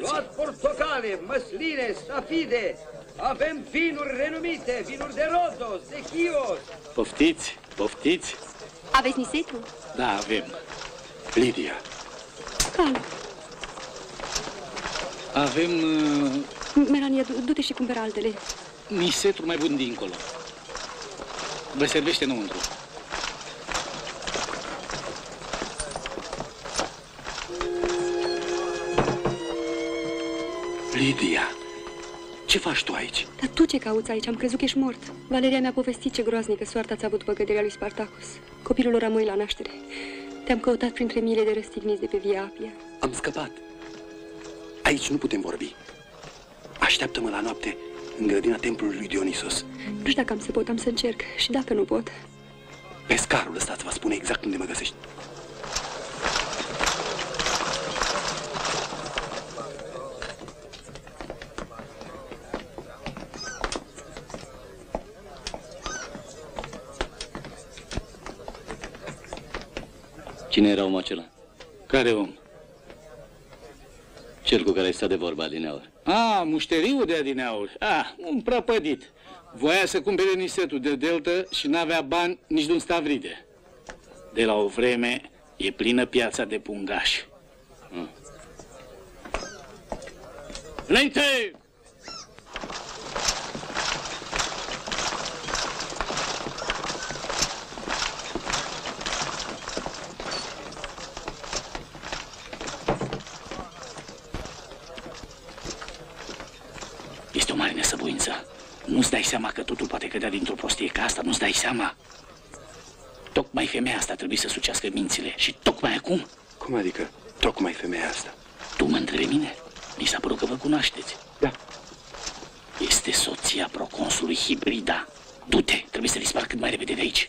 luați portocale, măsline, safide, avem vinuri renumite, vinuri de rondo, zechios. Poftiți, poftiți. Aveți nisetul? Da, avem. Lidia. Calm. Avem... Melania, du-te și cumpără altele. Nisetul mai bun dincolo. Vă servește înăuntru. Lidia, ce faci tu aici? Dar tu ce cauți aici? Am crezut că ești mort. Valeria mi-a povestit ce groaznică soartă ați avut păcăderea lui Spartacus. Copilul lor a murit la naștere. Te-am căutat printre miile de răstigniți de pe Via Appia. Am scăpat. Aici nu putem vorbi. Așteaptă-mă la noapte în grădina templului lui Dionisos. Nu știu dacă am să pot, am să încerc. Și dacă nu pot... Pescarul ăsta îți va spune exact unde mă găsești. Cine era omul acela? Care om? Cel cu care ai stat de vorba adineauri. Ah, mușteriul de adineauri. Ah, un prăpădit. Voia să cumpere nisetul de deltă și n-avea bani nici de un stavride. De la o vreme e plină piața de pungași. Înainte! Nu-ți dai seama că totul poate cădea dintr-o prostie ca asta? Nu-ți dai seama? Tocmai femeia asta trebuie să sucească mințile. Și tocmai acum? Cum adică tocmai femeia asta? Tu mă întrebi mine? Mi s-a părut că vă cunoașteți. Da. Este soția proconsului Hibrida. Du-te! Trebuie să dispar cât mai repede de aici.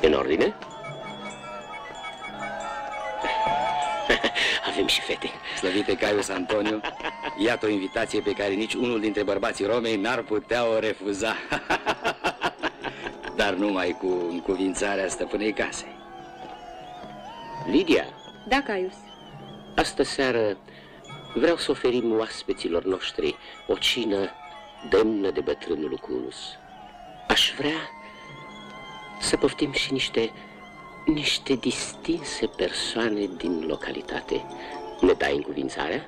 În ordine? Avem și fete. Slăvite Caius Antoniu, iată o invitație pe care nici unul dintre bărbații Romei n-ar putea o refuza. Dar numai cu încuvințarea stăpânei casei. Lidia? Da, Caius. Astă seară vreau să oferim oaspeților noștri o cină demnă de bătrânul Luculus. Aș vrea să poftim și niște distinse persoane din localitate. Ne dai încuvințarea?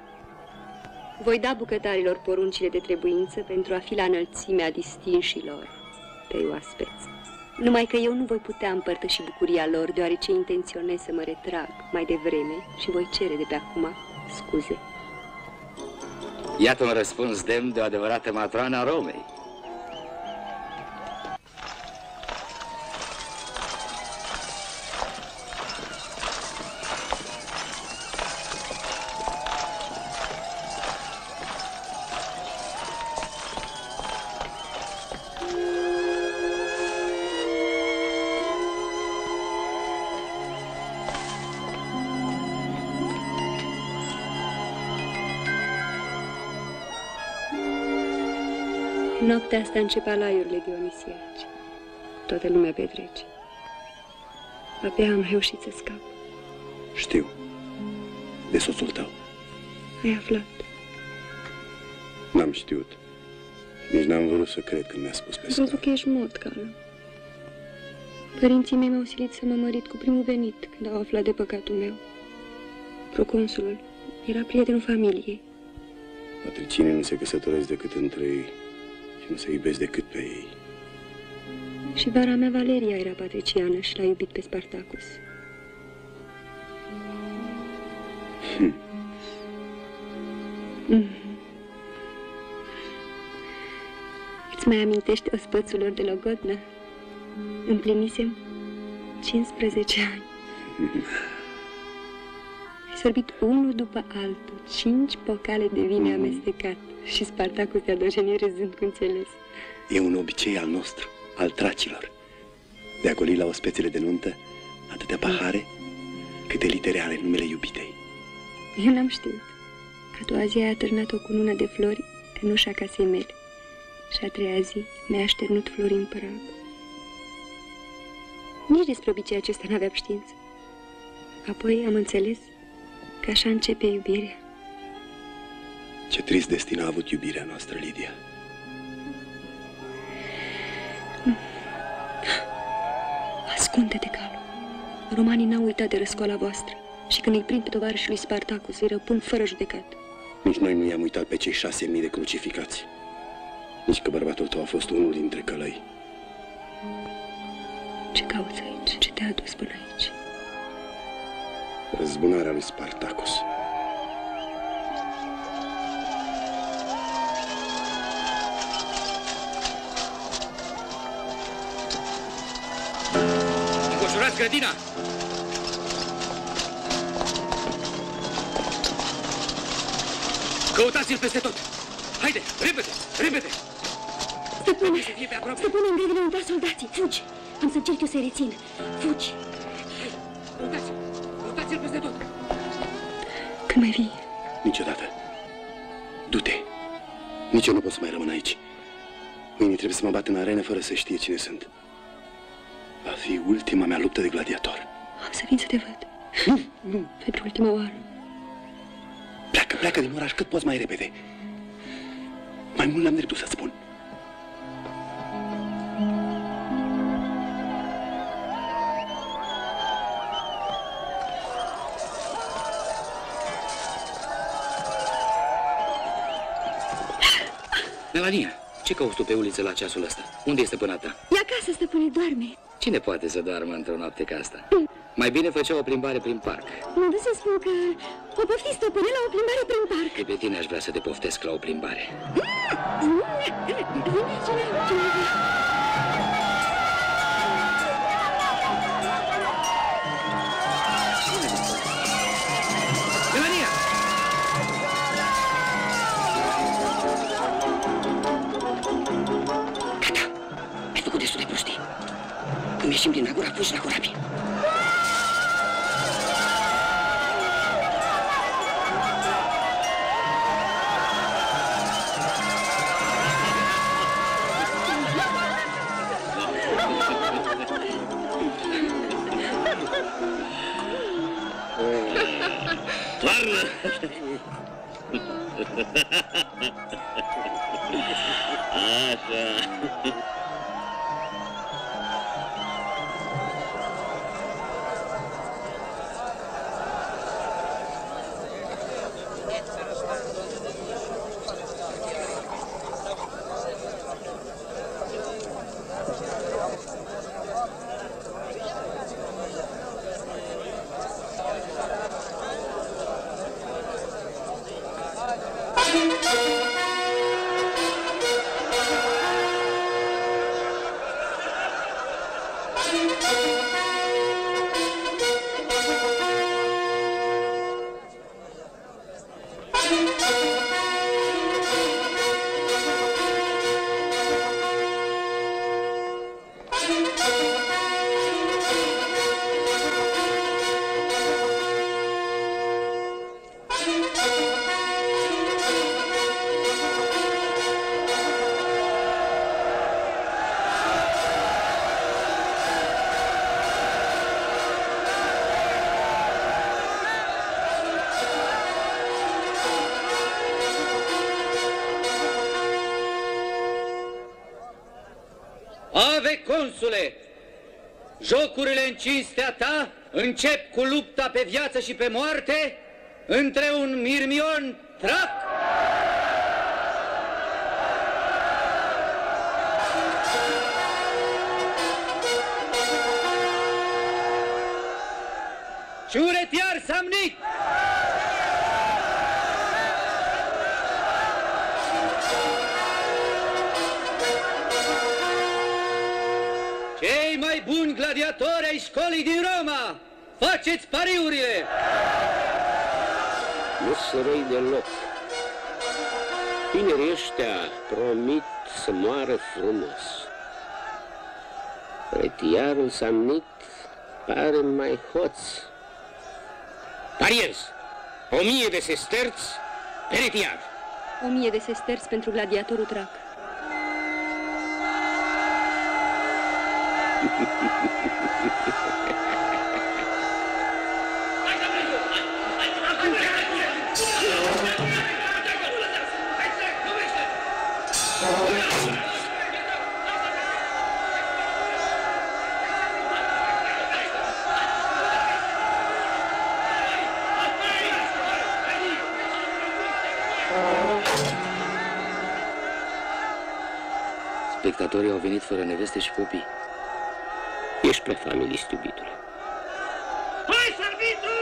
Voi da bucătarilor poruncile de trebuință pentru a fi la înălțimea distinșilor pe oaspeți. Numai că eu nu voi putea împărtăși bucuria lor, deoarece intenționez să mă retrag mai devreme și voi cere de pe acum scuze. Iată un răspuns demn de o adevărată matroană a Romei. Noaptea asta încep alaiurile dionisiace. Toată lumea petrece. Abia am reușit să scap. Știu. De soțul tău. Ai aflat? N-am știut. Nici n-am vrut să cred când mi-a spus pe stradă. Pentru că ești mort, Carl. Părinții mei m-au silit să mă mărit cu primul venit când au aflat de păcatul meu. Proconsulul era prietenul familiei. Patricinii nu se căsătoresc decât între ei. Nu se iubesc decât pe ei. Și vara mea Valeria era patriciană și l-a iubit pe Spartacus. Îți mai amintești ospățul lor de logodnă? Împlinisem 15 ani. Ai sorbit unul după altul 5 pocale de vin amestecat. Și Spartacus te-a dojenit râzând cu înțeles. E un obicei al nostru, al tracilor. De a goli la ospețele de nuntă atâtea pahare, câte litere are numele iubitei. Eu n-am știut. A doua zi a atârnat-o cunună de flori în ușa casei mele. Și a treia zi mi-a așternut flori în părang. Nici despre obiceiul acesta n-aveam știință. Apoi am înțeles că așa începe iubirea. Ce trist destin a avut iubirea noastră, Lidia. Ascunde-te, Calu. Romanii n-au uitat de răscoala voastră și când îi prind pe tovarășul lui Spartacus, îi răpun fără judecat. Nici noi nu i-am uitat pe cei 6.000 de crucificați. Nici că bărbatul tău a fost unul dintre călăi. Ce cauți aici? Ce te-a adus până aici? Răzbunarea lui Spartacus. Înconjurați grădina! Căutați-l peste tot! Haide, repede, repede! Stăpâne, stăpâne, îngrijile nu da soldații! Fugi! Am să încerc eu să-i rețin! Fugi! Căutați-l! Căutați-l peste tot! Când mai vii? Niciodată! Du-te! Nici eu nu pot să mai rămân aici! Mâine trebuie să mă bat în arenă fără să știe cine sunt. Va fi ultima mea luptă de gladiator. Am să vin să te văd. Nu. Pentru ultima oară. Pleacă, pleacă din oraș cât poți mai repede. Mai mult n-am dreptul să-ți spun. Melania, ce cauți tu pe uliță la ceasul ăsta? Unde e stăpâna ta? E acasă, stăpâne, doarme. Cine poate să doarmă într-o noapte ca asta? Mai bine făcea o plimbare prin parc. Mă duc să spun că o pofti, stăpâne, la o plimbare prin parc. E pe tine aș vrea să te poftesc la o plimbare. Acum ieșim din Agura Puși la corabie. Toarnă! Așa! Consule, jocurile în cinstea ta încep cu lupta pe viață și pe moarte între un mirmion trac și un retiar samnic. Buni gladiatori ai școlii din Roma, faceți pariurile! Nu sunt răi deloc. Tinerii ăștia promit să moară frumos. Retiarul samnit pare mai hoț. Pariez! 1000 de sesterți pe retiar! 1000 de sesterți pentru gladiatorul trac. Spectatorii au venit fără neveste și copii. Ești prea familist, iubitule. Hai, arbitru!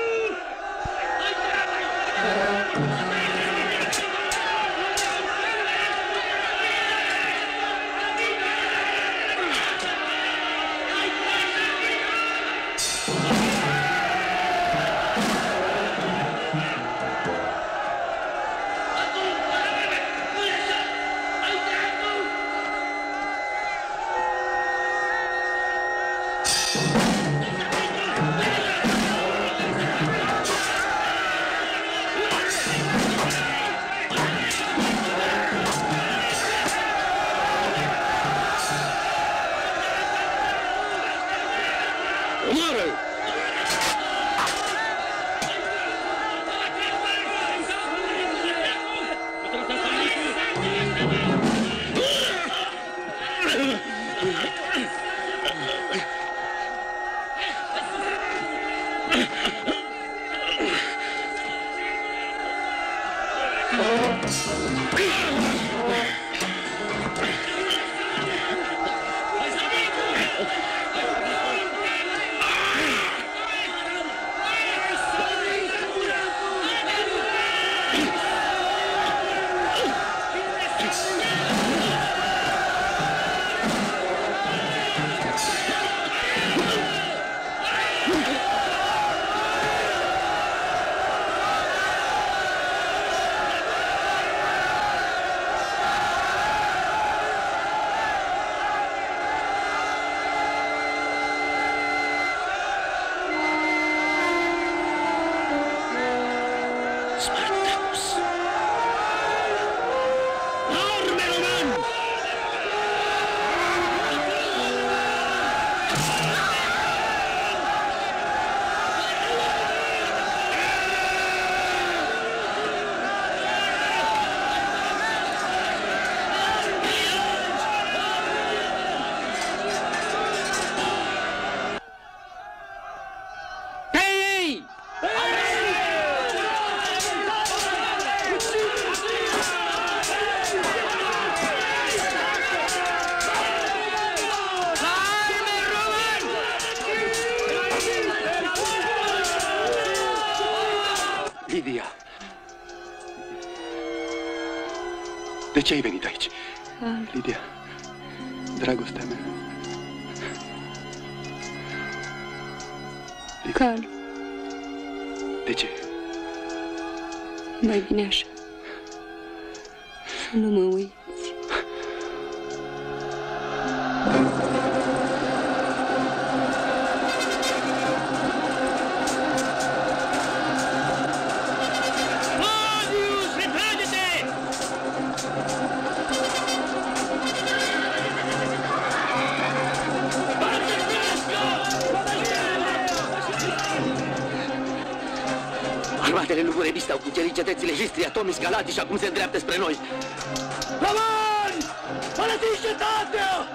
ce ai venit aici? Lidia, dragostea mea. Cal. De ce? Mai bine așa. Să nu mă uiți. Armatele lui Burebista au cucerit cetățile Histria, Tomis, Galați și acum se îndreaptă spre noi. Romani! Părăsiți cetatea!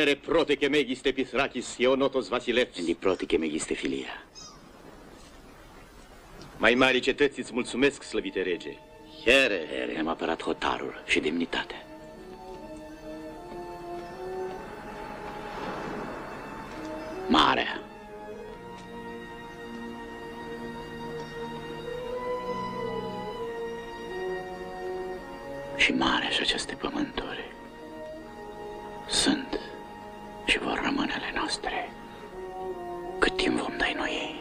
Ere proteke megiste Pisrakis, Ionotos Vasilevs. Ni proteke megiste filia. Mai mari cetății îți mulțumesc, slăvite rege. Here, am apărat hotarul și demnitatea. Marea. Și marea și aceste pământuri sunt și vor rămâne ale noastre cât timp vom da noi ei.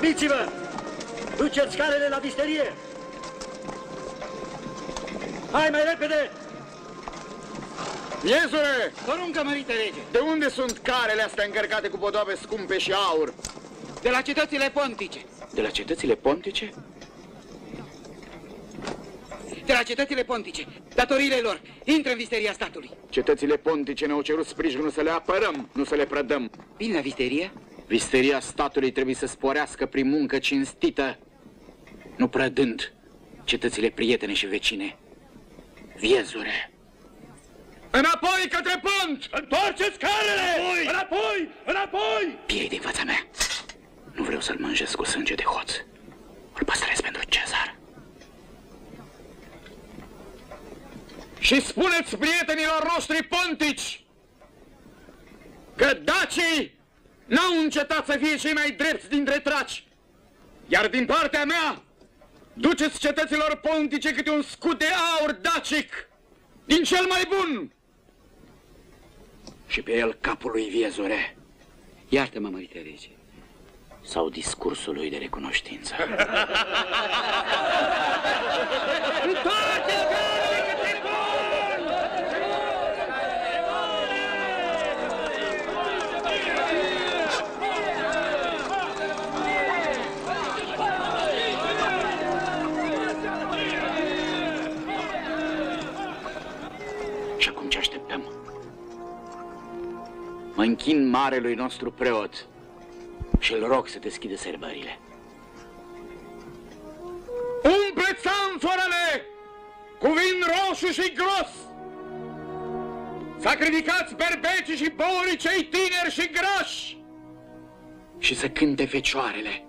Grăbiți-vă! Duceți carele la visterie! Hai, mai repede! Iezure! Poruncă, mărite rege! De unde sunt carele astea încărcate cu podoabe scumpe și aur? De la cetățile pontice. De la cetățile pontice? De la cetățile pontice, datoriile lor, intră în visteria statului. Cetățile pontice ne-au cerut sprijinul să le apărăm, nu să le prădăm. Bine la visteria? Visteria statului trebuie să sporească prin muncă cinstită, nu prădând cetățile prietene și vecine. Viezure! Înapoi către pont! Întoarceți carele! Înapoi! Înapoi! Înapoi! Piei din fața mea! Nu vreau să-l mânjesc cu sânge de hoț. Îl păstrez pentru Cezar. Și spuneți prietenilor noștri pontici că dacii n-au încetat să fie cei mai drepți dintre traci. Iar din partea mea, duceți cetăților pontice câte un scut de aur dacic, din cel mai bun. Și pe el capul lui Viezure. Iartă-mă, mărite rege. Sau discursul lui de recunoștință. Și acum ce așteptăm? Mă închin marelui nostru preot și îl rog să deschide sărbările. Umpleți amforele cu vin roșu și gros! Sacrificați berbecii și borii cei tineri și grași! Și să cânte fecioarele!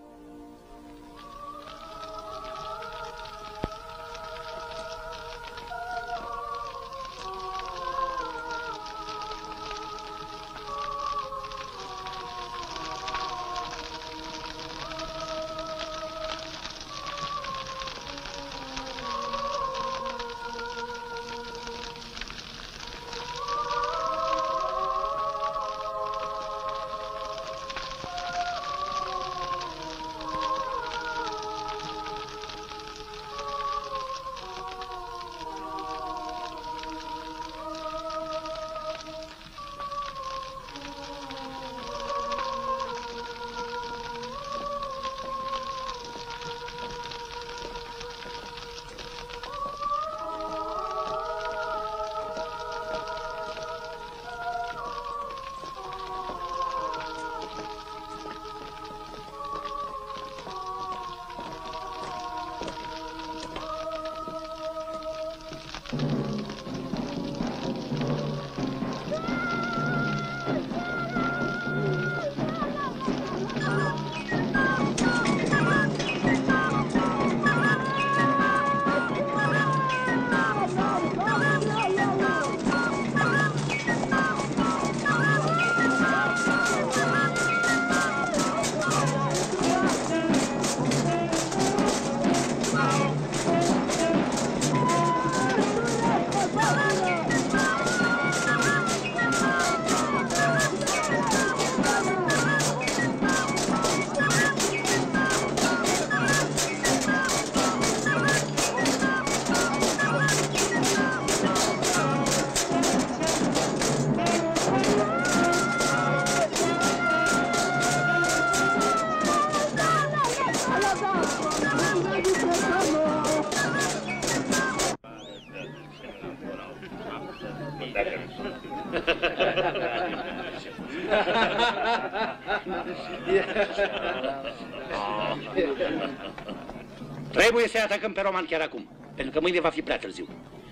Trebuie să-i atacăm pe romani chiar acum, pentru că mâine va fi prea târziu.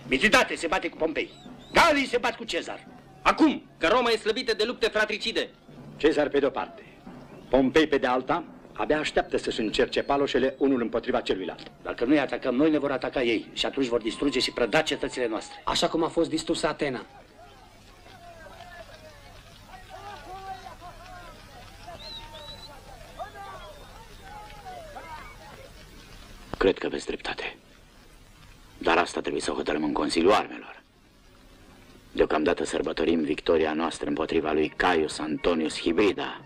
Mitridate se bate cu Pompei, Galii se bat cu Cezar. Acum, că Roma e slăbită de lupte fratricide. Cezar pe de-o parte, Pompei pe de alta, abia așteaptă să-și încerce paloșele unul împotriva celuilalt. Dacă nu-i atacăm, noi ne vor ataca ei și atunci vor distruge și prăda cetățile noastre. Așa cum a fost distrusă Atena. Cred că aveți dreptate, dar asta trebuie să o hotărâm în Consiliul Armelor. Deocamdată sărbătorim victoria noastră împotriva lui Caius Antonius Hibrida.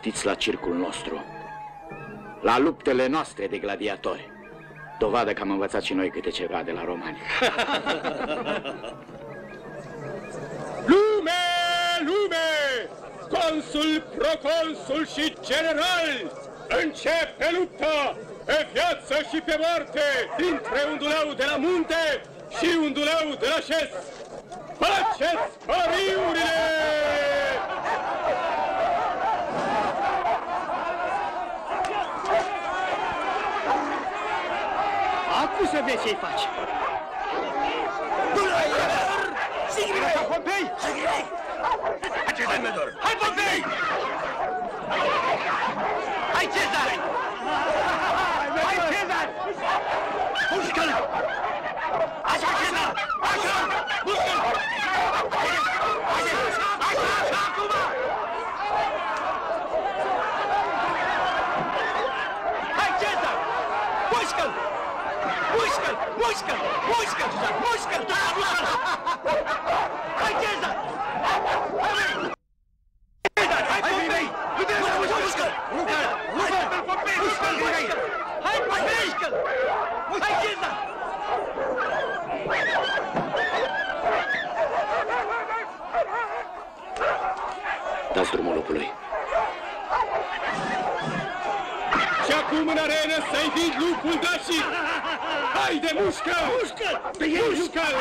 poftiți la circul nostru, la luptele noastre de gladiatori. Dovadă că am învățat și noi câte ceva de la romani. Lume, lume! Consul, proconsul și general! Începe lupta pe viață și pe moarte dintre un duleu de la munte și un duleu de la șes! Faceți pariurile! Acum să vezi ce-i faci! Pompei! Hai, Pompei! Hai, Cezar! Hai, Cezar! Pușcă-l! Așa, Cezar! Așa! Pușcă-l! Așa, așa, acum! Hai, Cezar! Pușcă-l! Pușcă-l! Pușcă-l! Pușcă-l! Pușcă-l! Da, pușcă-l! Hai, Cezar! Hai, Cezar! Hai, Pompei! Pușcă-l! Pușcă-l, Pompei! Pușcă-l! Hai, Pompei! Hai, Cezar! Dați drumul lupului. Și acum în arenă să-i vii lupul Dacii! Haide, mușcă-l! Mușcă-l! Mușcă-l!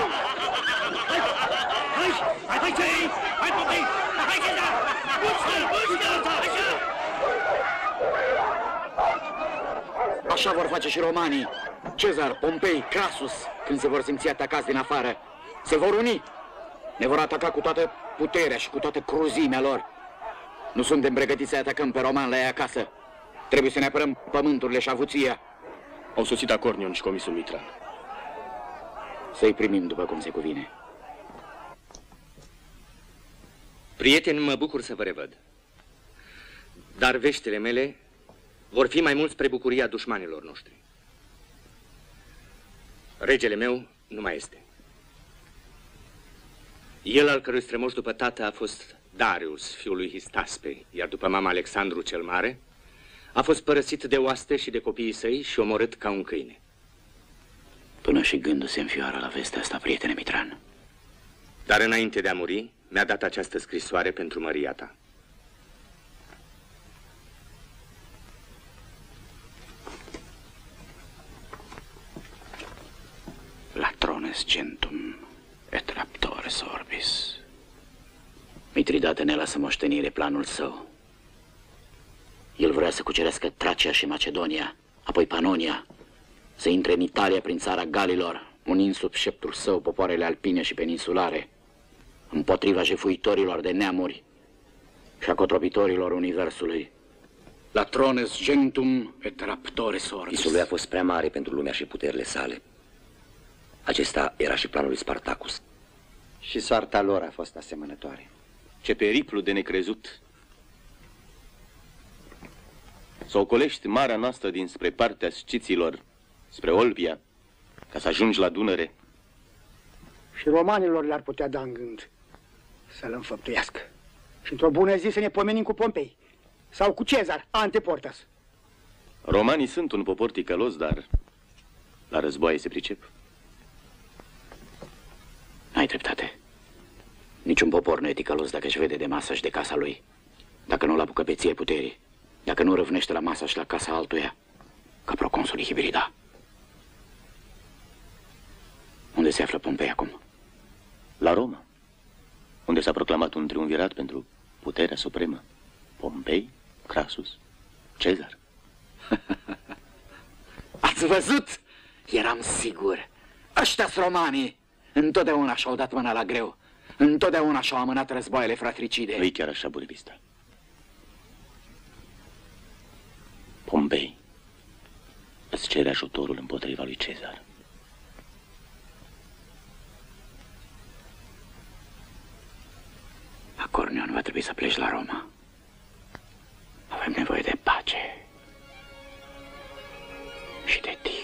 Hai! Hai, Cezar! Hai, Pompei! Hai, Cezar! Mușcă-l! Mușcă-l! Așa! Așa vor face și romanii. Cezar, Pompei, Crasus, când se vor simți atacați din afară, se vor uni. Ne vor ataca cu toată puterea și cu toată cruzimea lor. Nu suntem pregătiți să atacăm pe romani la ei acasă. Trebuie să ne apărăm pământurile și avuția. Au sosit Acornion și comisul Mitran. Să-i primim după cum se cuvine. Prieteni, mă bucur să vă revăd. Dar veștile mele vor fi mai mult spre bucuria dușmanilor noștri. Regele meu nu mai este. El, al cărui strămoș după tată a fost Darius, fiul lui Histaspei, iar după mama Alexandru cel Mare, a fost părăsit de oaste și de copiii săi și omorât ca un câine. Până și gândul se înfioară la vestea asta, prietene Mitran. Dar înainte de a muri, mi-a dat această scrisoare pentru măria ta. Latrones centum et raptores orbis. Mitridate ne lasă moștenire planul său. El vrea să cucerească Tracia și Macedonia, apoi Panonia, să intre în Italia prin țara Galilor, unind sub șeptul său popoarele alpine și peninsulare, împotriva jefuitorilor de neamuri și a cotropitorilor universului. Latrones gentum et raptores orbis. Visul lui a fost prea mare pentru lumea și puterile sale. Acesta era și planul lui Spartacus. Și soarta lor a fost asemănătoare. Ce periplu de necrezut! Să ocolești marea noastră dinspre partea Sciților, spre Olbia, ca să ajungi la Dunăre. Și romanilor le-ar putea da în gând să-l înfăptuiască. Și într-o bună zi să ne pomenim cu Pompei sau cu Cezar, Anteportas. Romanii sunt un popor ticălos, dar la războaie se pricep. Ai dreptate. Niciun popor nu e ticălos dacă își vede de masă și de casa lui, dacă nu-l apucă pe ție puterii, dacă nu răvnește la masa și la casa altuia, ca proconsul Hibrida. Unde se află Pompei acum? La Roma, unde s-a proclamat un triumvirat pentru puterea supremă. Pompei, Crasus, Cezar. Ați văzut? Eram sigur. Ăștia-s romanii. Întotdeauna și-au dat mâna la greu. Întotdeauna și-au amânat războaiele fratricide. Nu-i chiar așa, Burebista. Pompei îți cere ajutorul împotriva lui Cezar. Acornion, va trebui să pleci la Roma. Avem nevoie de pace și de dignă.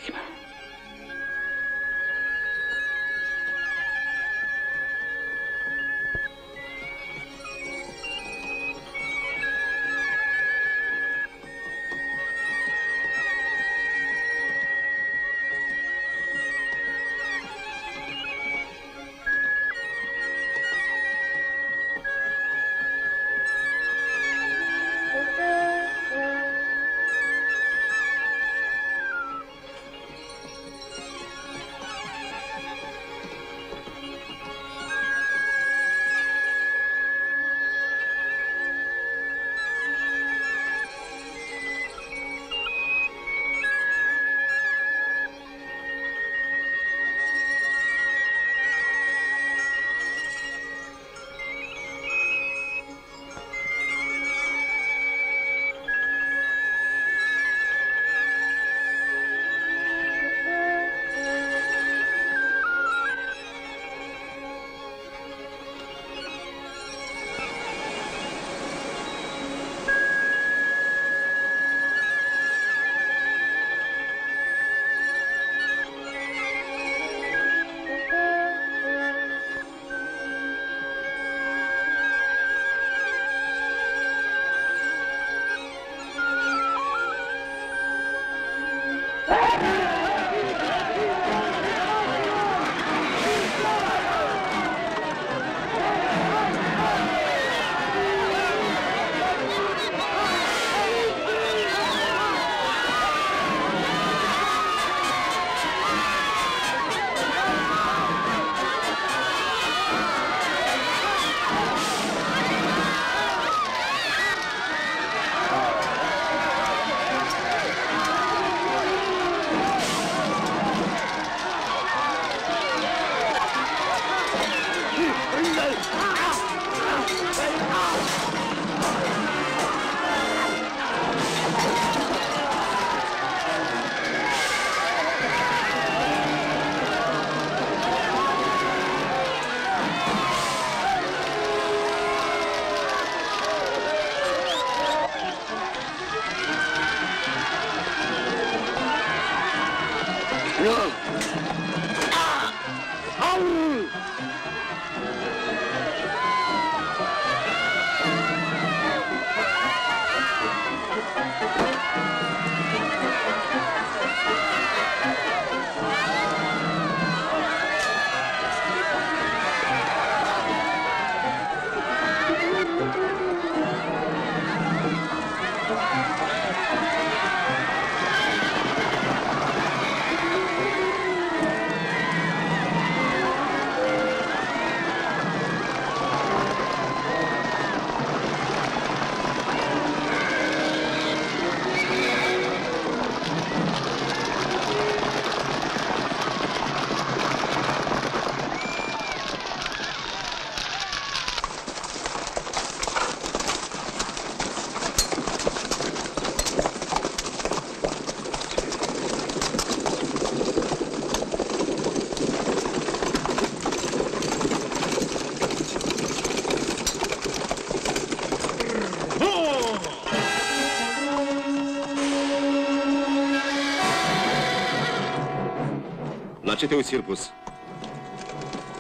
La ce te uiți, Hirpus?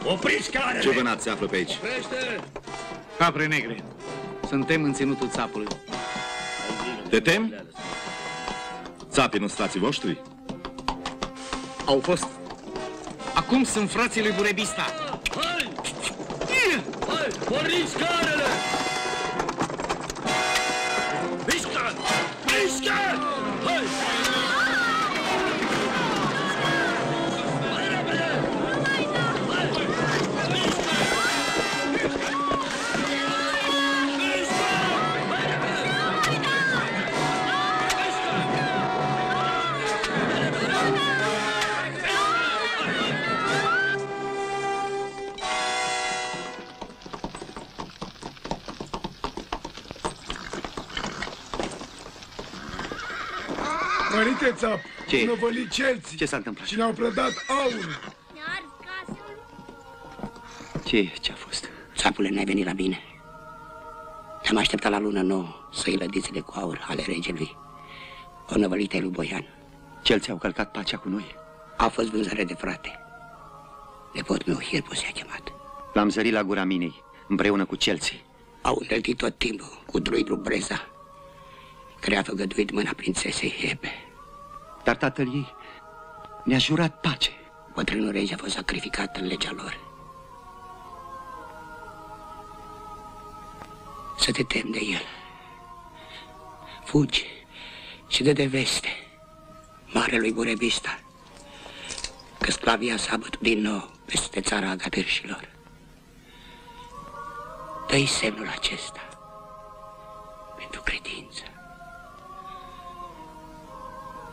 Opriți carele! Ce vânat se află pe aici? Oprește! Capre negre, suntem în ținutul țapului. Te temi? Țapii nu-s frații voștri? Au fost. Acum sunt frații lui Burebista. Hai! Hai! Porniți carele! Mișcă! Mișcă! Hai! Părinte Țap, năvăli celți. Ce s-a întâmplat? Și ne-au prădat aur. Ce a fost? Țapule, n-ai venit la bine. Te-am așteptat la lună nouă să-i lădițele cu aur ale regelui. O năvălite lui Boian. Celți au călcat pacea cu noi? A fost vânzare de frate. Nepot meu Hirpus i-a chemat. L-am zărit la gura minei, împreună cu celții. Au înăltit tot timpul cu druidul Breza, care a făgăduit mâna prințesei Hebe. Dar tatăl ei ne-a jurat pace. Bătrânul rege a fost sacrificat în legea lor. Să te temi de el. Fugi și dă-te veste marelui Burebista că sclavia s-a bătut din nou peste țara Agatârșilor. Dă-i semnul acesta pentru credință.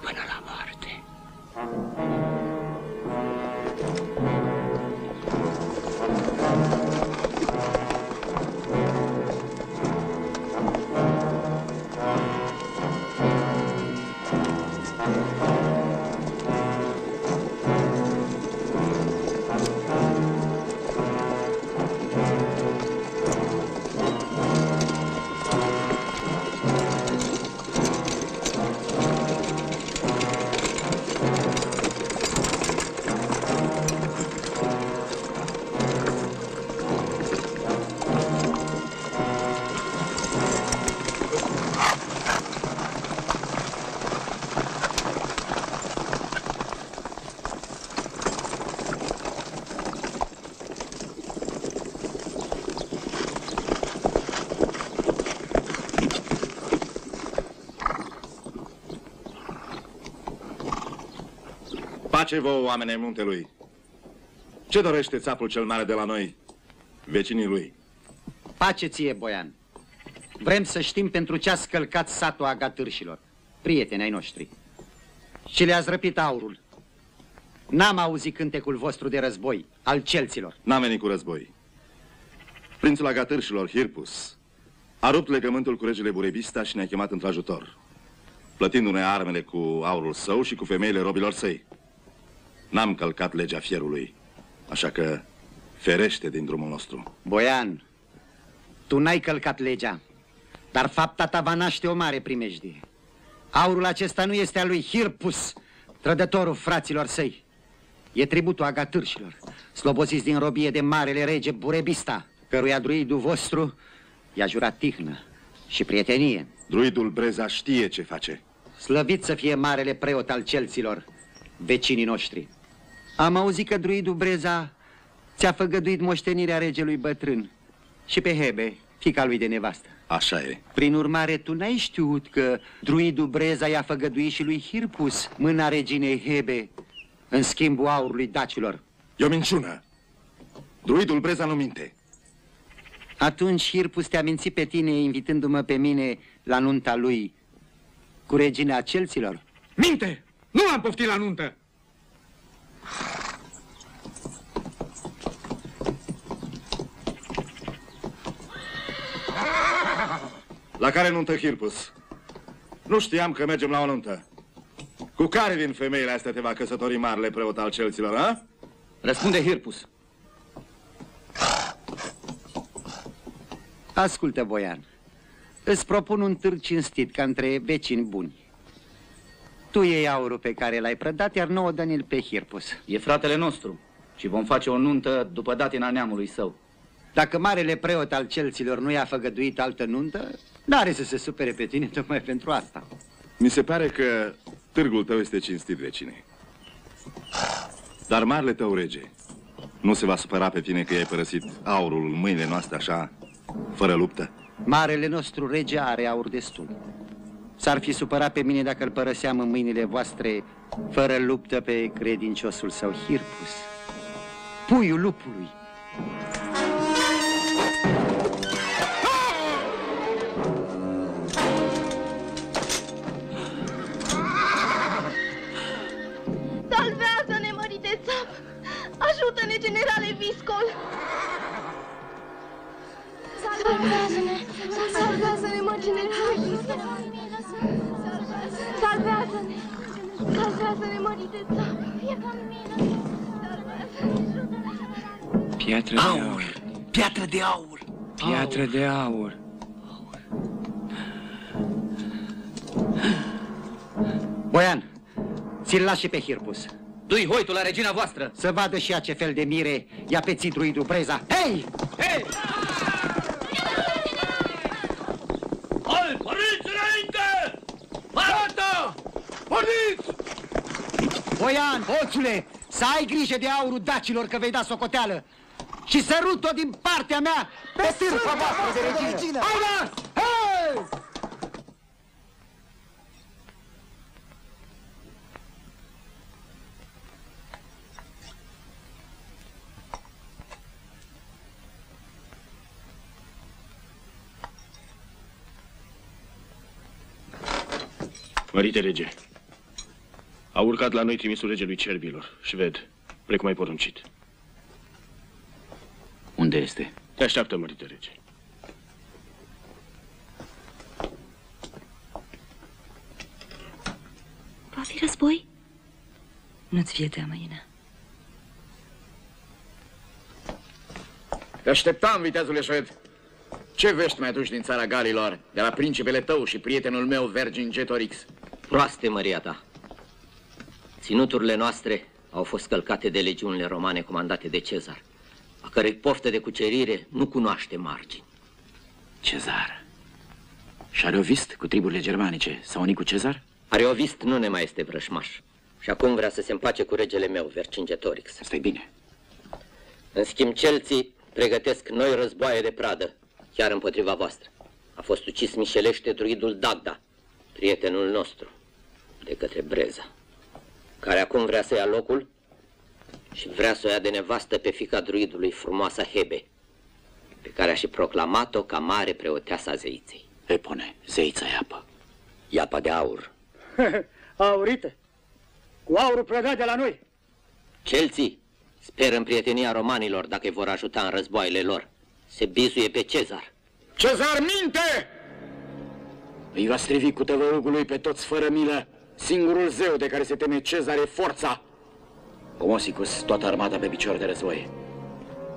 Până la moarte. Pace vouă, oamenii muntelui! Ce dorește țapul cel mare de la noi, vecinii lui? Pace ție, Boian! Vrem să știm pentru ce a scălcat satul Agatârșilor, prieteni ai noștri. Și le-ați răpit aurul. N-am auzit cântecul vostru de război, al celților. N-am venit cu război. Prințul Agatârșilor, Hirpus, a rupt legământul cu regele Burebista și ne-a chemat într-ajutor, plătindu-ne armele cu aurul său și cu femeile robilor săi. N-am călcat legea fierului, așa că ferește din drumul nostru. Boian, tu n-ai călcat legea, dar fapta ta va naște o mare primejdie. Aurul acesta nu este al lui Hirpus, trădătorul fraților săi. E tributul Agatârșilor, sloboziți din robie de marele rege Burebista, căruia druidul vostru i-a jurat tihnă și prietenie. Druidul Breza știe ce face. Slăvit să fie marele preot al celților, vecinii noștri. Am auzit că druidul Breza ți-a făgăduit moștenirea regelui bătrân și pe Hebe, fiica lui de nevastă. Așa e. Prin urmare, tu n-ai știut că druidul Breza i-a făgăduit și lui Hirpus mâna reginei Hebe în schimbul aurului dacilor? E o minciună. Druidul Breza nu minte. Atunci Hirpus te-a mințit pe tine, invitându-mă pe mine la nunta lui cu regina celților? Minte! Nu l-am poftit la nuntă! La care nuntă, Hirpus? Nu știam că mergem la o nuntă. Cu care din femeile astea te va căsători marele preot al celților, a? Răspunde, Hirpus. Ascultă, Boian, îți propun un târg cinstit ca între vecini buni. Tu iei aurul pe care l-ai prădat, iar nouă dă-ni-l pe Hirpus. E fratele nostru și vom face o nuntă după datina neamului său. Dacă marele preot al celților nu i-a făgăduit altă nuntă, n-are să se supere pe tine tocmai pentru asta. Mi se pare că târgul tău este cinstit, vecine. Dar marele tău rege nu se va supăra pe tine că i-ai părăsit aurul în mâinile noastre așa, fără luptă? Marele nostru rege are aur destul. S-ar fi supărat pe mine dacă îl părăseam în mâinile voastre, fără luptă, pe credinciosul său Hirpus, puiul lupului. Salvează-ne, mărite țap! Ajută-ne, generale Viscol! Salvează-ne! Salvează-ne, mă, generale! Salvează-ne! Salvează-ne, mărite țap! Piatră de aur! Piatră de aur! Piatră de aur! Boian, ți-l lași pe Hirpus. Du-i hoitul la regina voastră! Să vadă și ea ce fel de mire i-a pețit druidul Breza. Hei! Hei! Boian, oțule, să ai grijă de aurul dacilor, că vei da socoteală. Și sărut-o din partea mea pe sârfa voastră de regină. Haide! Hei! Mărite rege, a urcat la noi trimisul regelui cerbilor, Șved, precum ai poruncit. Unde este? Te așteaptă, mărite rege. Va fi război? Nu-ți fie teamă, Ina. Te așteptam, viteazule Șved. Ce vești mai aduci din țara Galilor, de la principele tău și prietenul meu, Vercingetorix? Proaste, măria ta. Ținuturile noastre au fost călcate de legiunile romane comandate de Cezar, a cărei poftă de cucerire nu cunoaște margini. Cezar. Și Ariovist cu triburile germanice s-a unit cu Cezar? Ariovist nu ne mai este vrășmaș și acum vrea să se împace cu regele meu, Vercingetorix. Asta-i bine. În schimb, celții pregătesc noi războaie de pradă, chiar împotriva voastră. A fost ucis mișelește druidul Dagda, prietenul nostru, de către Breza. care acum vrea să ia locul și vrea să o ia de nevastă pe fiica druidului, frumoasa Hebe, pe care a și proclamat-o ca mare preoteasa zeiței. Epone, zeița e apă. E apa de aur. Aurită, cu aurul prădat de la noi. Celții speră în prietenia romanilor dacă îi vor ajuta în războaiele lor. Se bizuie pe Cezar. Cezar minte! Îi va strivi cu tăvărugul lui pe toți fără milă. Singurul zeu de care se teme Cezar e forța. Comosicus, toată armata pe picior de război.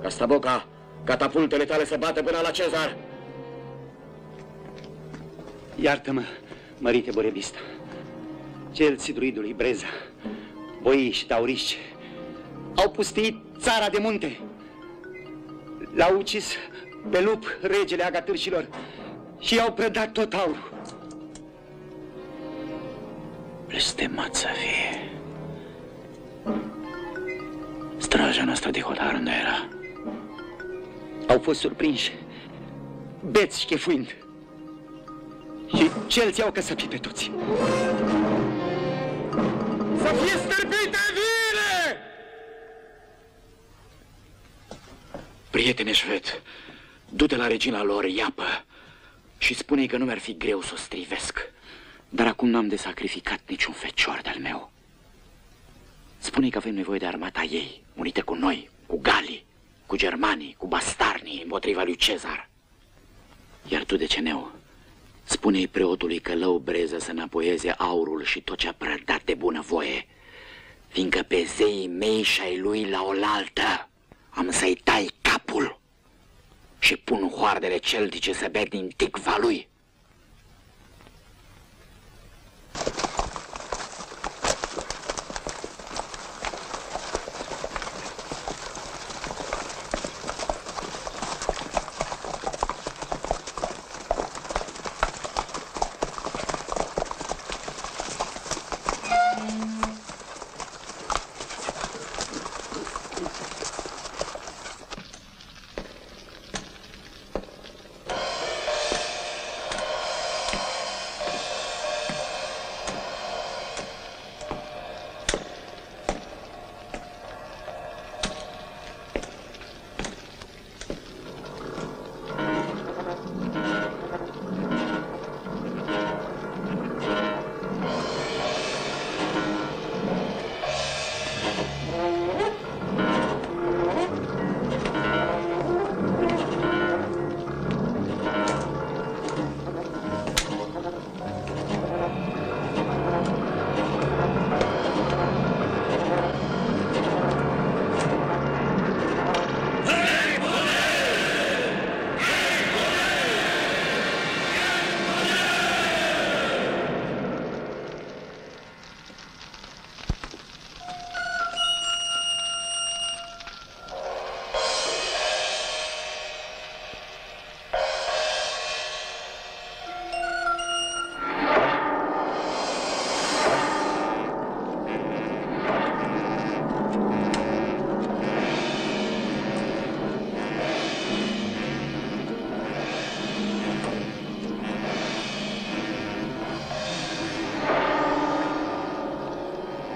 Castabocca, catapultele tale se bată până la Cezar. Iartă-mă, mărite Burebista. Celții druidului Breza, boii și tauriști au pustit țara de munte. L-au ucis pe lup regele Agatârșilor și i-au prădat tot aurul. Blestemat să fie. Straja noastră de hotar unde era? Au fost surprinși, beți și chefuind. Și celții au căsăpit pe toți. Să fie stârpite vile! Prietene Șved, du-te la regina lor, iapă, și spune-i că nu mi-ar fi greu să o strivesc. Dar acum n-am de sacrificat niciun fecior de-al meu. Spune-i că avem nevoie de armata ei, unită cu noi, cu galii, cu germanii, cu bastarnii, împotriva lui Cezar. Iar tu, Deceneu, spune-i preotului călău Breza să înapoieze aurul și tot ce a prădat de bunăvoie, fiindcă pe zeii mei și ai lui la oaltă am să-i tai capul și pun hoardele celtice să bea din ticva lui.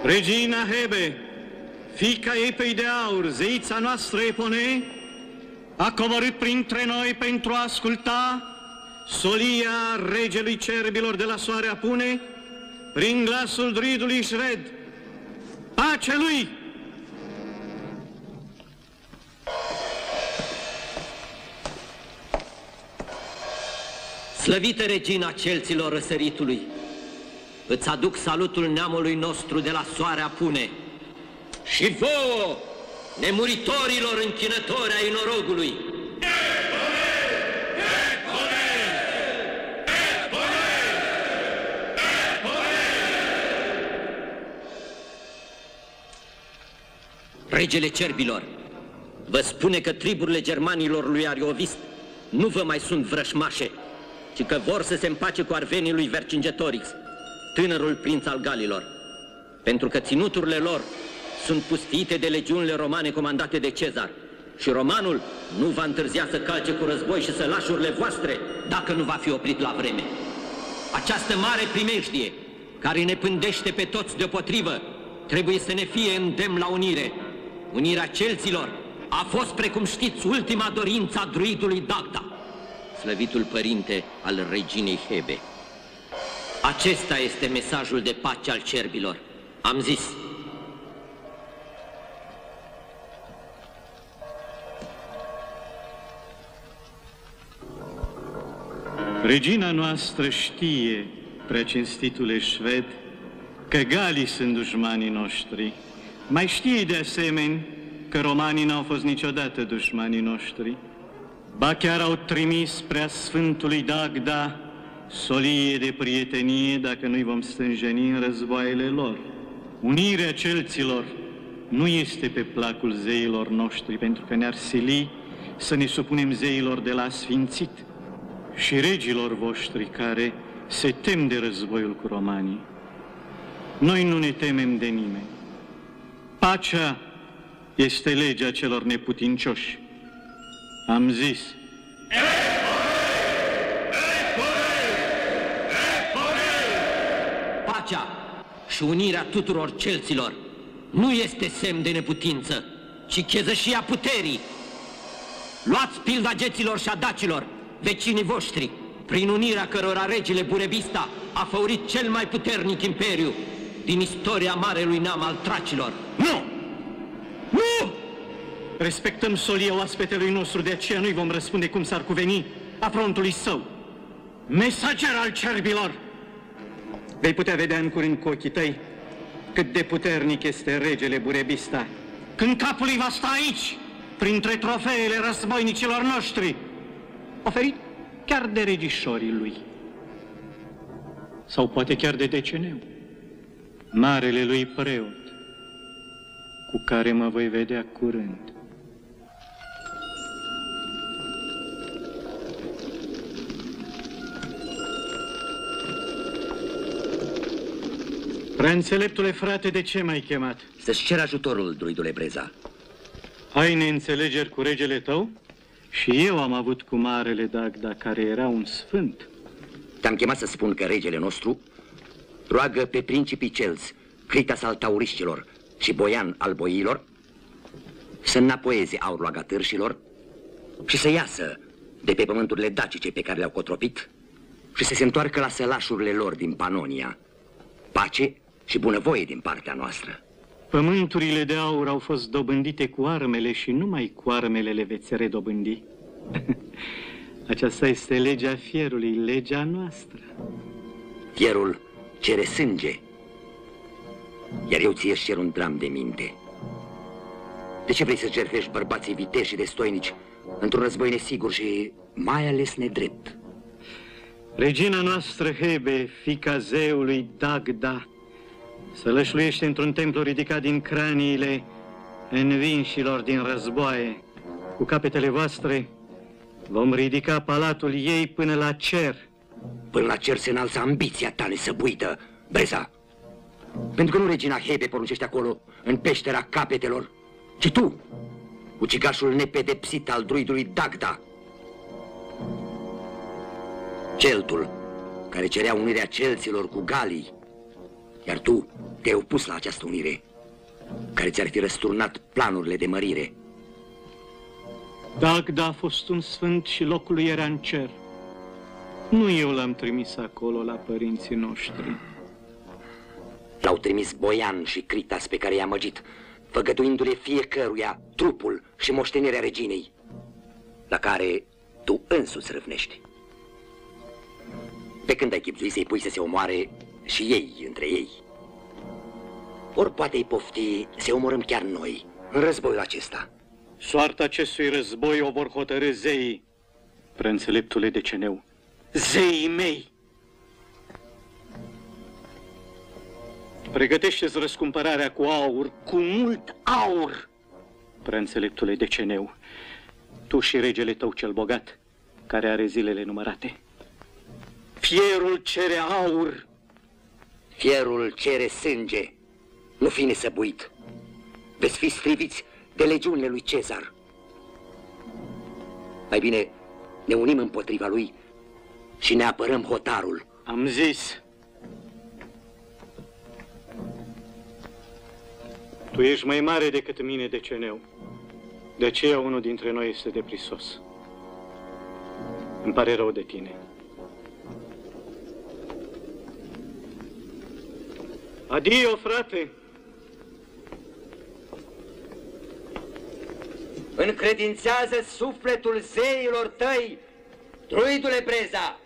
Regina Hebe, fiica epei de aur, zeița noastră Epone, a coborât printre noi pentru a asculta solia regelui cerbilor de la soare apune, prin glasul druidului Șved. Pace lui! Slăvită regina celților răsăritului, îți aduc salutul neamului nostru de la soare apune. Și vouă, nemuritorilor închinători ai norogului! Regele cerbilor, vă spune că triburile germanilor lui Ariovist nu vă mai sunt vrășmașe, ci că vor să se împace cu arvenii lui Vercingetorix, tânărul prinț al galilor, pentru că ținuturile lor sunt pustiite de legiunile romane comandate de Cezar și romanul nu va întârzia să calce cu război și sălașurile voastre dacă nu va fi oprit la vreme. Această mare primejdie, care ne pândește pe toți deopotrivă, trebuie să ne fie îndemn la unire. Unirea celților a fost, precum știți, ultima dorință a druidului Dagda, slăvitul părinte al reginei Hebe. Acesta este mesajul de pace al cerbilor. Am zis. Regina noastră știe, preacinstitule Șved, că galii sunt dușmanii noștri. Mai știe de asemenea că romanii n-au fost niciodată dușmanii noștri. Ba chiar au trimis prea Sfântului Dagda solie de prietenie dacă noi vom stânjeni în războaiele lor. Unirea celților nu este pe placul zeilor noștri, pentru că ne-ar sili să ne supunem zeilor de la sfințit și regilor voștri care se tem de războiul cu romanii. Noi nu ne temem de nimeni. Pacea este legea celor neputincioși. Am zis. Pacea și unirea tuturor celților nu este semn de neputință, ci chezășia puterii. Luați pilda geților și a dacilor, vecinii voștri, prin unirea cărora regele Burebista a făurit cel mai puternic imperiu din istoria marelui neam al tracilor. Nu! Nu! Respectăm solia oaspetelui nostru, de aceea noi vom răspunde cum s-ar cuveni afrontului său. Mesager al cerbilor! Vei putea vedea în curând cu ochii tăi cât de puternic este regele Burebista. Când capul îi va sta aici, printre trofeele războinicilor noștri, oferit chiar de regișorii lui. Sau poate chiar de Deceneu, marele lui preot, cu care mă voi vedea curând. Preaînțeleptule frate, de ce m-ai chemat? Să-ți cer ajutorul, druidule Breza. Ai neînțelegeri cu regele tău? Și eu am avut cu marele Dagda, care era un sfânt. Te-am chemat să spun că regele nostru roagă pe principii celți, Critas al tauriștilor și Boian al boiilor, să înapoieze aurul agatârșilor și să iasă de pe pământurile dacice pe care le-au cotropit și să se întoarcă la sălașurile lor din Panonia. Pace și bunăvoie din partea noastră. Pământurile de aur au fost dobândite cu armele și numai cu armele le veți redobândi. Aceasta este legea fierului, legea noastră. Fierul cere sânge, iar eu ție-și cer un dram de minte. De ce vrei să jertfești bărbații viteși și destoinici într-un război nesigur și mai ales nedrept? Regina noastră Hebe, fica zeului Dagda, sălășluiește într-un templu ridicat din craniile învinșilor din războaie. Cu capetele voastre vom ridica palatul ei până la cer. Până la cer se înalță ambiția ta nesăbuită, Breza. Pentru că nu regina Hebe poruncește acolo, în peștera capetelor, ci tu, ucigașul nepedepsit al druidului Dagda. Celtul care cerea unirea celților cu galii, iar tu te-ai opus la această unire, care ți-ar fi răsturnat planurile de mărire. Dagda a fost un sfânt și locul lui era în cer. Nu eu l-am trimis acolo la părinții noștri. L-au trimis Boian și Critas, pe care i-a amăgit, făgăduindu-le fiecăruia trupul și moștenirea reginei, la care tu însuți răvnești. Pe când ai chipzuit să-i pui să se omoare și ei între ei. Ori poate-i pofti să omorâm chiar noi în războiul acesta. Soarta acestui război o vor hotărâ zeii. Preînțeleptule Deceneu, zeii mei! Pregătește-ți răscumpărarea cu aur, cu mult aur! Preînțeleptule Deceneu, tu și regele tău cel bogat, care are zilele numărate. Fierul cere aur! Fierul cere sânge, nu fi nesăbuit. Veți fi striviți de legiunile lui Cezar. Mai bine ne unim împotriva lui și ne apărăm hotarul. Am zis. Tu ești mai mare decât mine, Deceneu. De aceea unul dintre noi este deprisos. Îmi pare rău de tine. Adio, frate! Încredințează sufletul zeilor tăi, druidule Breza,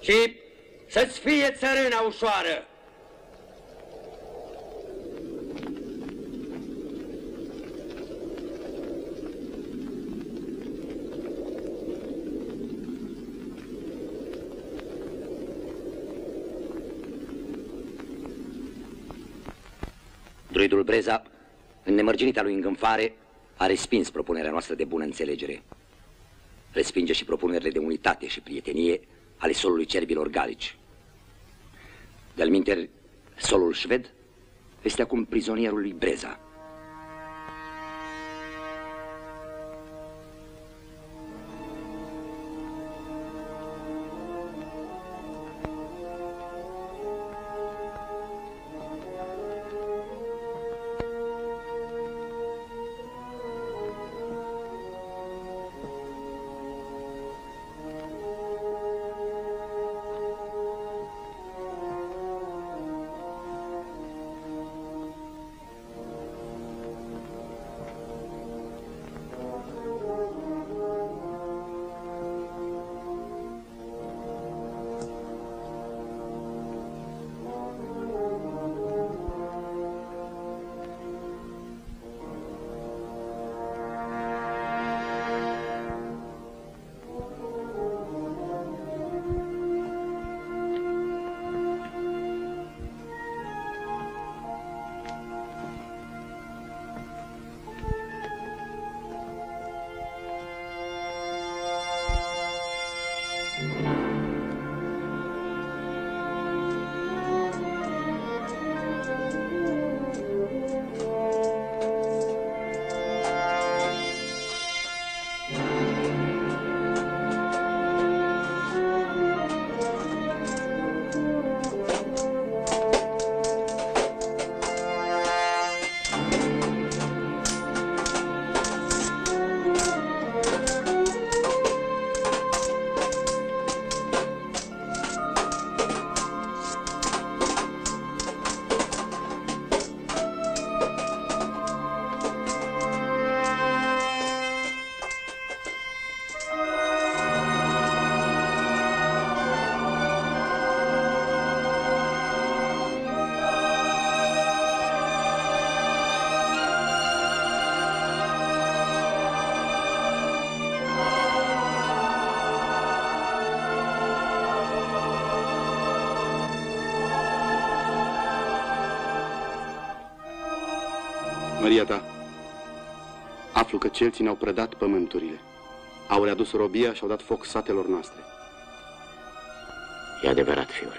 și să-ți fie țărâna ușoară! Druidul Breza, în nemărginita lui îngânfare, a respins propunerea noastră de bună înțelegere. Respinge și propunerile de unitate și prietenie ale solului cerbilor galici. De-al minteri, solul șved este acum prizonierul lui Breza. Maria ta, aflu că celții ne-au prădat pământurile, au readus robia și au dat foc satelor noastre. E adevărat, fiule.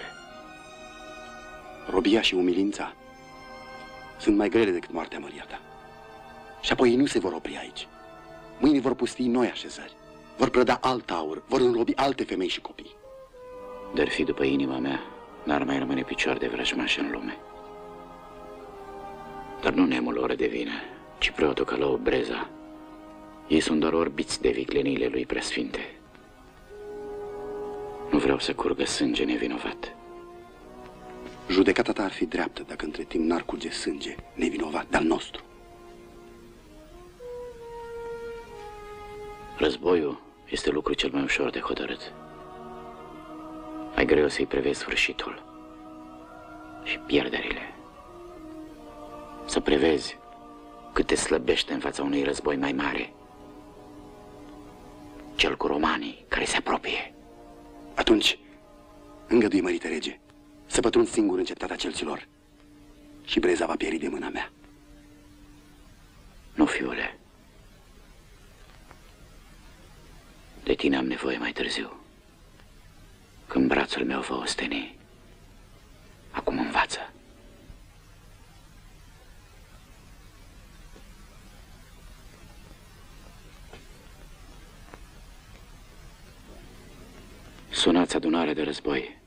Robia și umilința sunt mai grele decât moartea, Maria ta. Și apoi ei nu se vor opri aici. Mâine vor pusti noi așezări, vor prăda alt aur, vor înrobi alte femei și copii. Dar fi după inima mea, n-ar mai rămâne picior de vrăjmaș în lume. Dar nu nemul lor de vină, ci preotul călău Breza. Ei sunt doar orbiți de vicleniile lui preasfinte. Nu vreau să curgă sânge nevinovat. Judecata ta ar fi dreaptă dacă între timp n-ar curge sânge nevinovat de-al nostru. Războiul este lucru cel mai ușor de hotărât. Mai greu să-i prevezi sfârșitul și pierderile. Să prevezi cât te slăbește în fața unui război mai mare. Cel cu romanii care se apropie. Atunci, îngădui, mărite rege, să pătrund singur în cetatea celților și Breza va pieri de mâna mea. Nu, fiule. De tine am nevoie mai târziu, când brațul meu va osteni. Acum învață. Sunați adunare de război.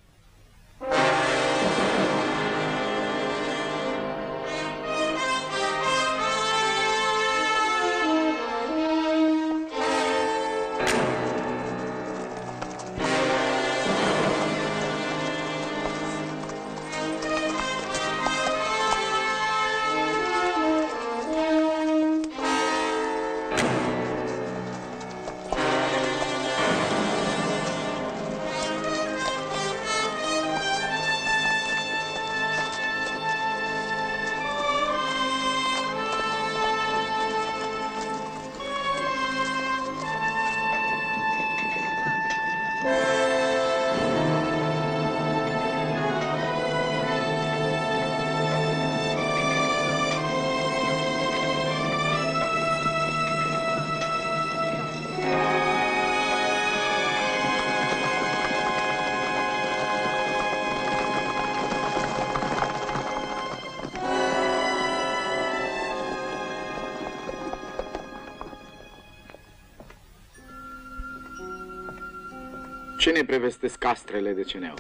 Ce ne prevestesc astrele de Deceneu?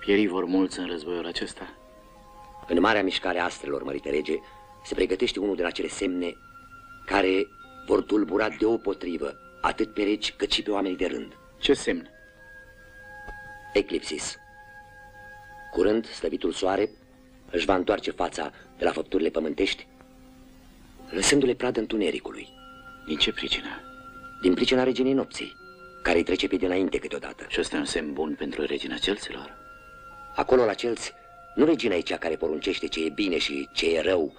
Pierii vor mulți în războiul acesta? În marea mișcare a astrelor, mărite rege, se pregătește unul din acele semne care vor tulbura deopotrivă atât pe regi cât și pe oamenii de rând. Ce semn? Eclipsis. Curând, slăvitul soare își va întoarce fața de la făpturile pământești, lăsându-le pradă întunericului. Din ce pricină? Din pricina reginei nopții, care îi trece pe dinainte câteodată. Și ăsta e un semn bun pentru regina celților? Acolo, la celți, nu regina e cea care poruncește ce e bine și ce e rău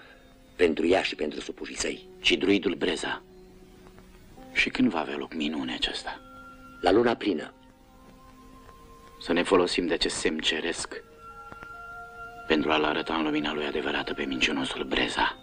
pentru ea și pentru supușii săi, ci druidul Breza. Și când va avea loc minunea aceasta? La luna plină. Să ne folosim de acest semn ceresc pentru a-l arăta în lumina lui adevărată pe mincinosul Breza.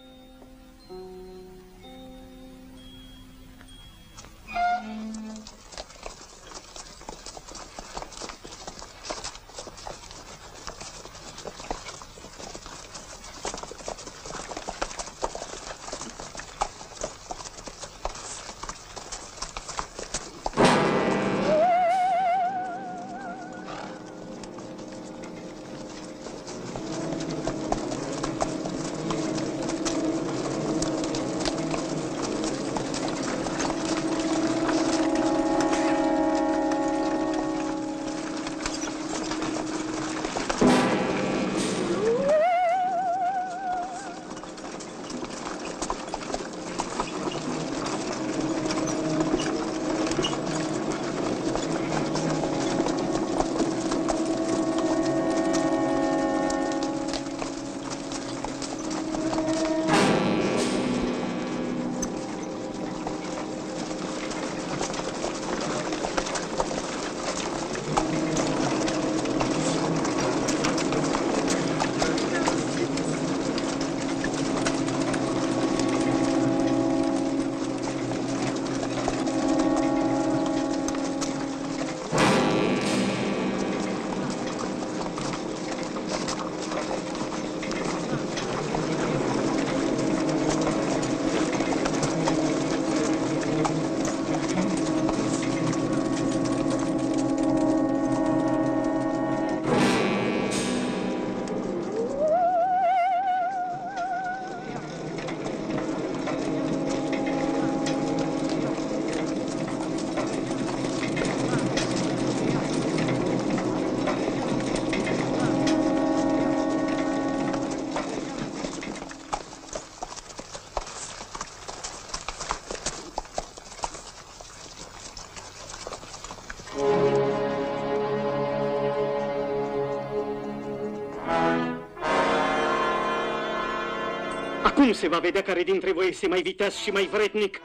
Cum se va vedea care dintre voi este mai viteaz și mai vrednic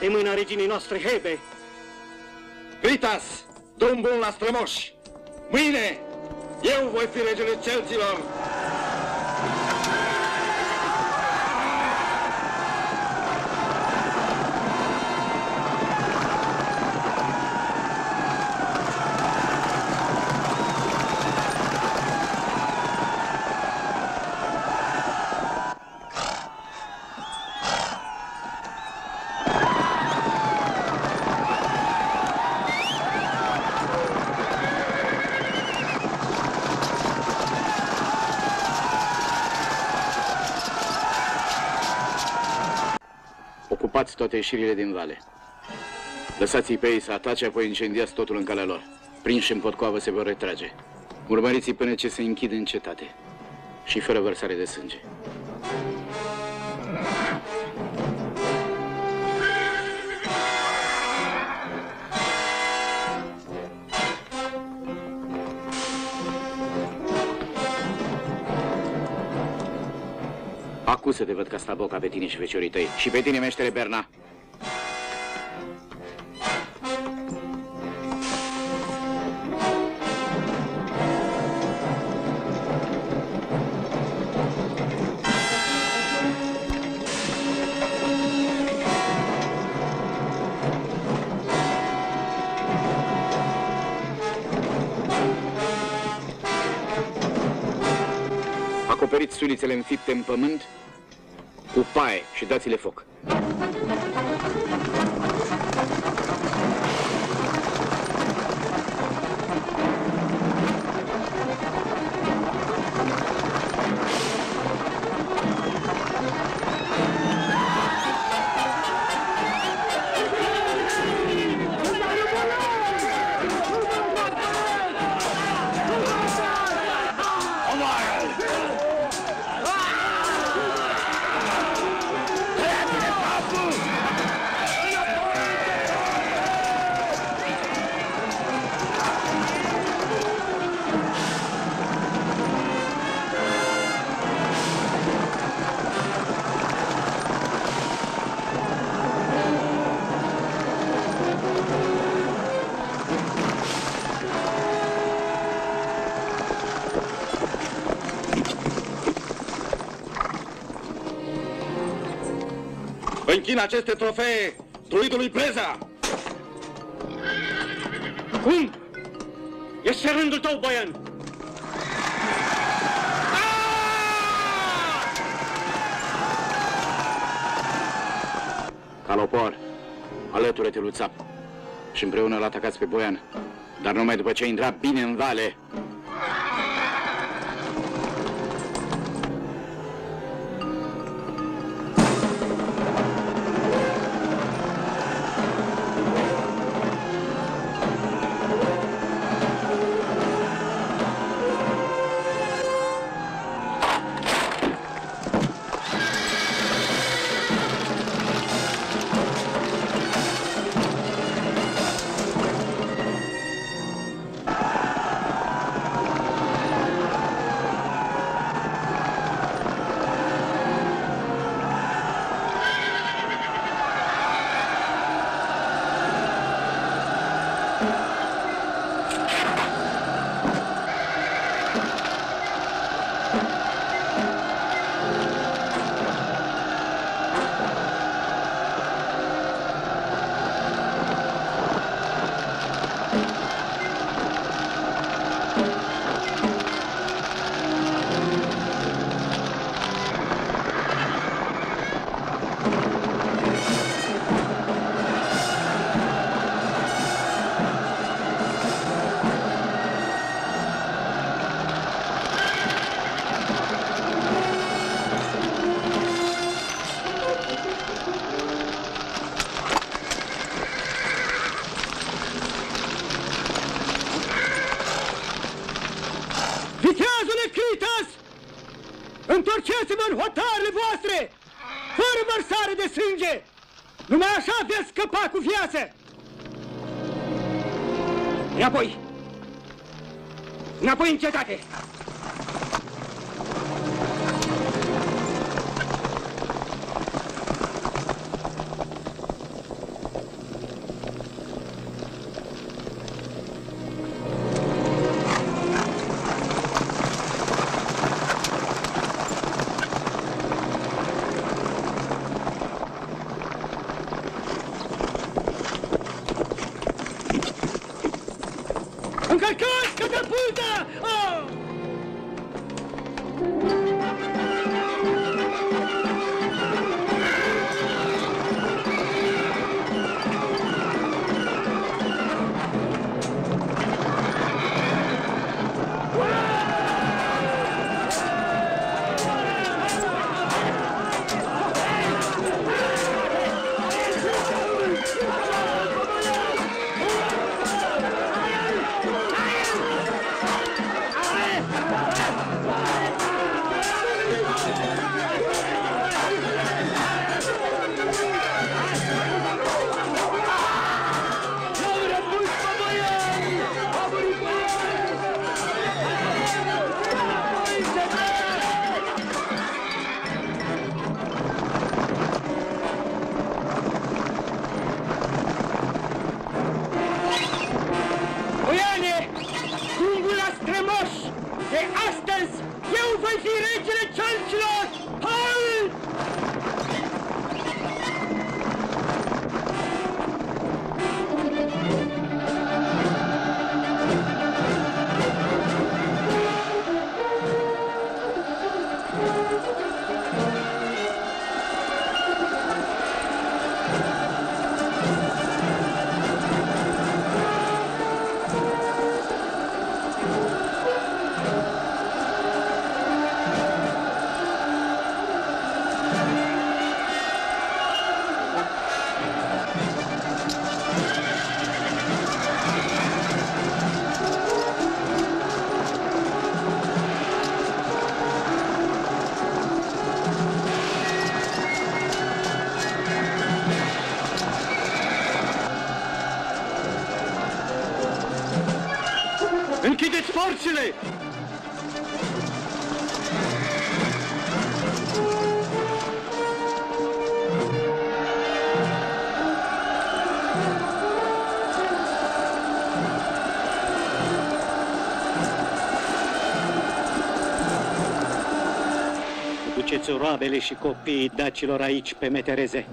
de mâna reginei noastre Hebe? Pritas, drum bun la strămoși! Mâine eu voi fi regele celților! Toate ieșirile din vale. Lăsați-i pe ei să atace, apoi incendiați totul în calea lor. Prinși în potcoavă se vor retrage. Urmăriți-i până ce se închid în cetate și fără vărsare de sânge. Acum să te văd, Castabocca, pe tine și feciorii tăi. Și pe tine, meștere Berna. Acoperiți sulițele înfipte în pământ cu paie și dați-le foc. Închin aceste trofee druidului Breza! Cum? Este rândul tău, Boian! Calopor, alătură-te lui Țap și împreună l-atacați pe Boian, dar numai după ce a intrat bine în vale. Înapoi în cetate! Duceți roabele și copiii dacilor aici pe metereze.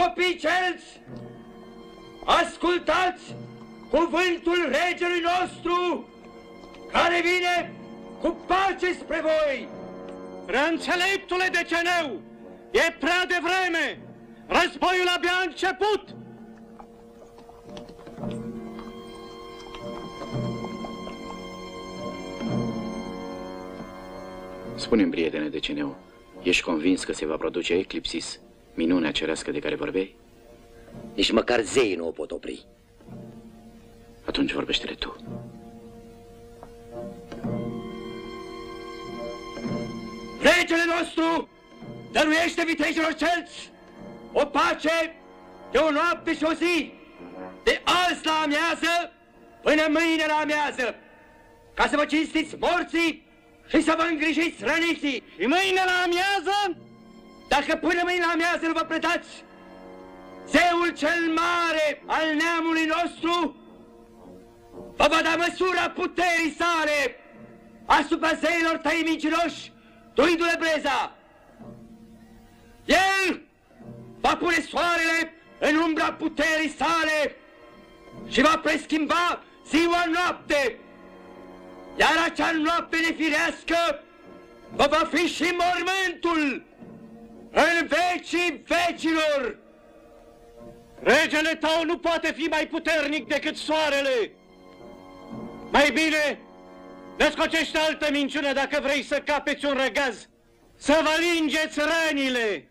copii celți, ascultați cuvântul regelui nostru, care vine cu pace spre voi! Prea înțeleptule Deceneu, e prea devreme! Războiul abia a început! Spune-mi, prietene Deceneu, ești convins că se va produce eclipsis, minunea cerească de care vorbeai? Nici măcar zeii nu o pot opri. Atunci vorbește-le tu. Regele nostru dăruiește vitejilor celți o pace de o noapte și o zi, de azi la amiază până mâine la amiază, ca să vă cinstiți morții și să vă îngrijiți răniții. Și mâine la amiază, dacă până mâine la amiază nu vă predați, zeul cel mare al neamului nostru vă va da măsura puterii sale asupra zeilor tăi mincinoși, duindu-le Breza. El va pune soarele în umbra puterii sale și va preschimba ziua în noapte, iar acea noapte nefirească vă va fi și mormântul în vecii vecilor. Regele tău nu poate fi mai puternic decât soarele. Mai bine descocește altă minciună dacă vrei să capeți un răgaz, să vă lingeți rănile.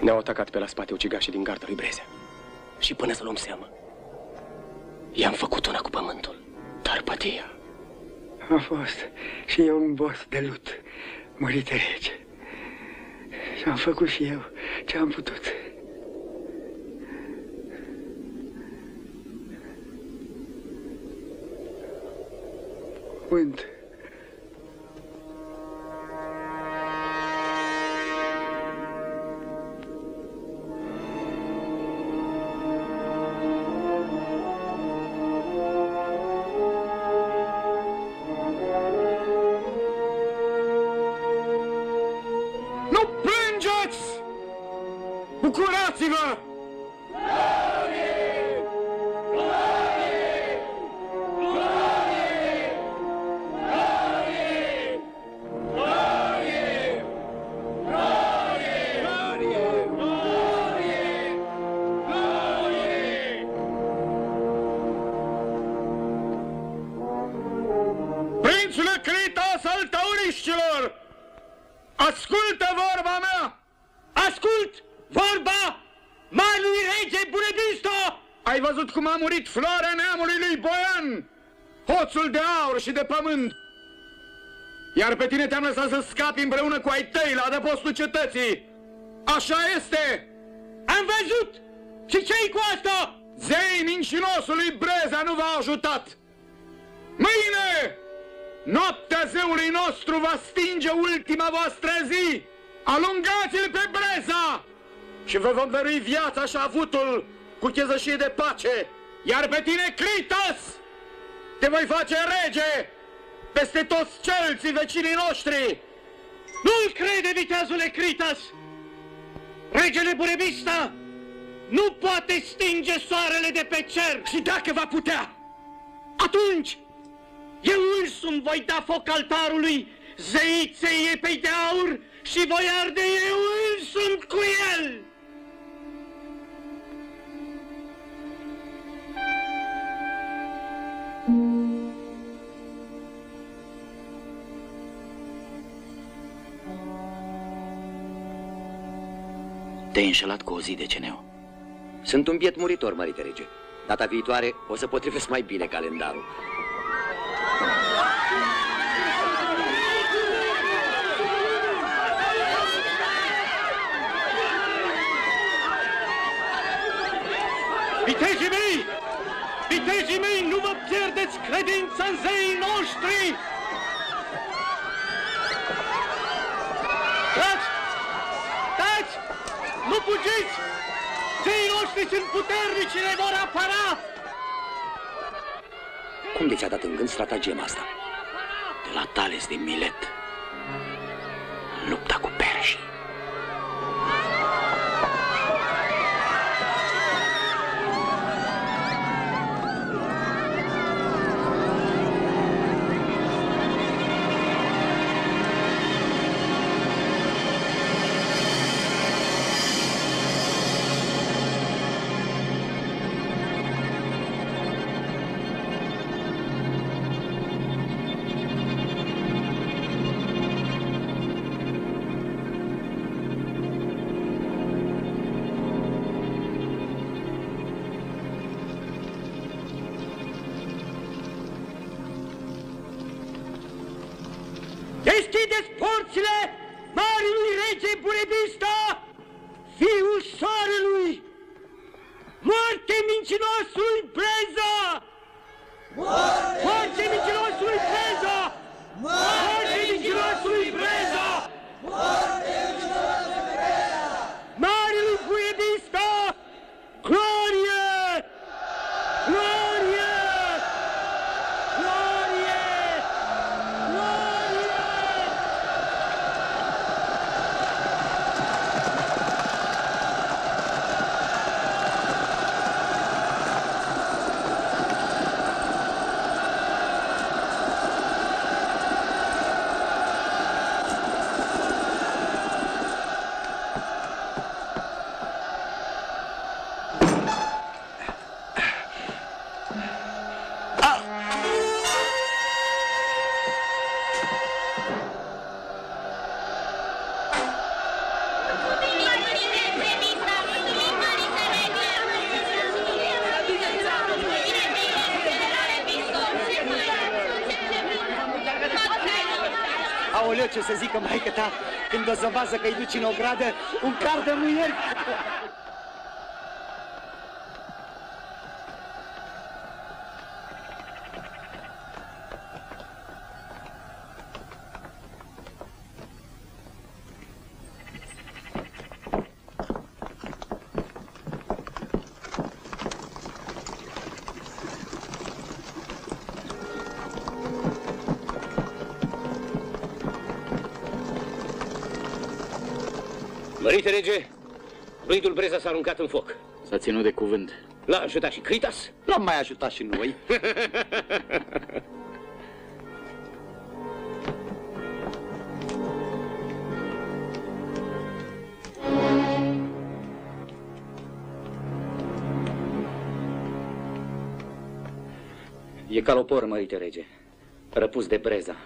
Ne-au atacat pe la spate ucigașii din garda lui Breza. Și până să luăm seama, i-am făcut una cu pământul. Tarpatia. A fost și eu un boss de lut, mărite rege. Și am făcut și eu ce am putut. Unt. Floarea neamului lui Boian, hoțul de aur și de pământ. Iar pe tine te-am lăsat să scapi împreună cu ai tăi la adăpostul cetății. Așa este! Am văzut! Și ce-i cu asta? Zei mincinosului Breza nu v-a ajutat. Mâine, noaptea zeului nostru va stinge ultima voastră zi. Alungați-l pe Breza și vă vom dărui viața și avutul cu chezășie de pace. Iar pe tine, Critas, te voi face rege peste toți celții vecinii noștri! Nu-l crede, viteazule Critas! Regele Burebista nu poate stinge soarele de pe cer! Și dacă va putea, atunci eu însumi voi da foc altarului zeiței Epei de Aur și voi arde eu însumi cu el! Te-ai înșelat cu o zi, Deceneu. Sunt un biet muritor, mărite rege. Data viitoare o să potrivesc mai bine calendarul. Vitejii mei! Vitejii mei, nu vă pierdeți credința în zeii noștri! Taci! Taci! Nu fugiți! Zeii noștri sunt puternici și le vor apăra! Cum de ți-a dat în gând stratagema asta? De la Tales din Milet, lupta cu perșii. Deschideți porțile marilui rege Burebista, fiul soarelui! Moarte mincinosului Breza! Moarte mincinosului Breza! Moarte mincinosului Breza! Moarte mincinosului Breza! Marilui Burebista, glorie! Glorie! Ce să zică maică-ta când o să vază că-i duci în ogradă un car de muieri? Mărite rege, Brăidul Breza s-a aruncat în foc. S-a ținut de cuvânt. L-a ajutat și Critas? L-am mai ajutat și noi. E calopor, mărite rege, răpus de Breza.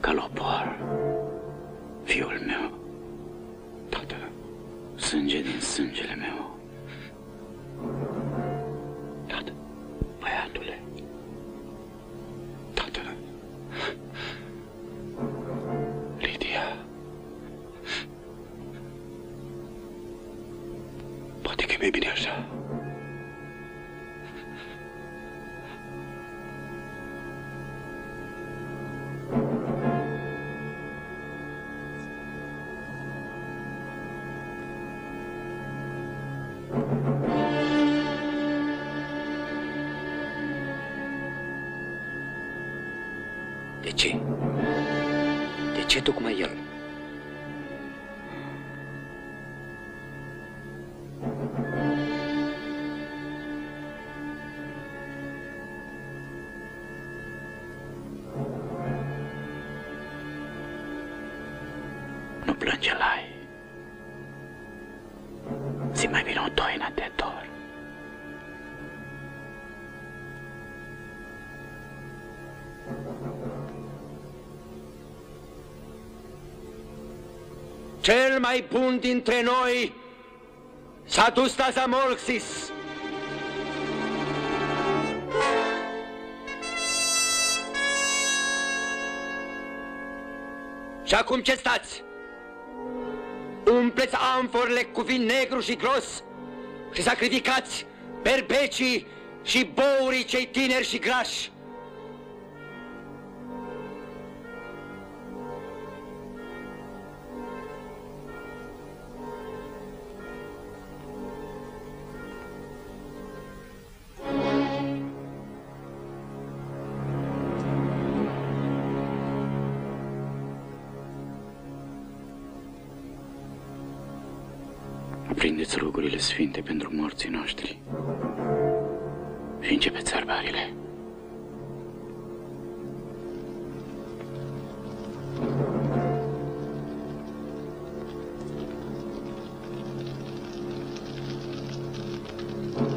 Calopor. Fiul meu, tată, sânge din sângele meu. Tată, băiatule, tată, Lidia, poate că e mai bine așa. Cel mai bun dintre noi s-a dus la Zamolxis. Și acum ce stați? Umpleți amforele cu vin negru și gros și sacrificați berbecii și bourii cei tineri și grași. Prindeți rugurile sfinte pentru morții noștri și începeți sărbările.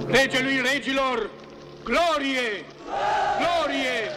Regelui regilor, glorie! Glorie! Glorie!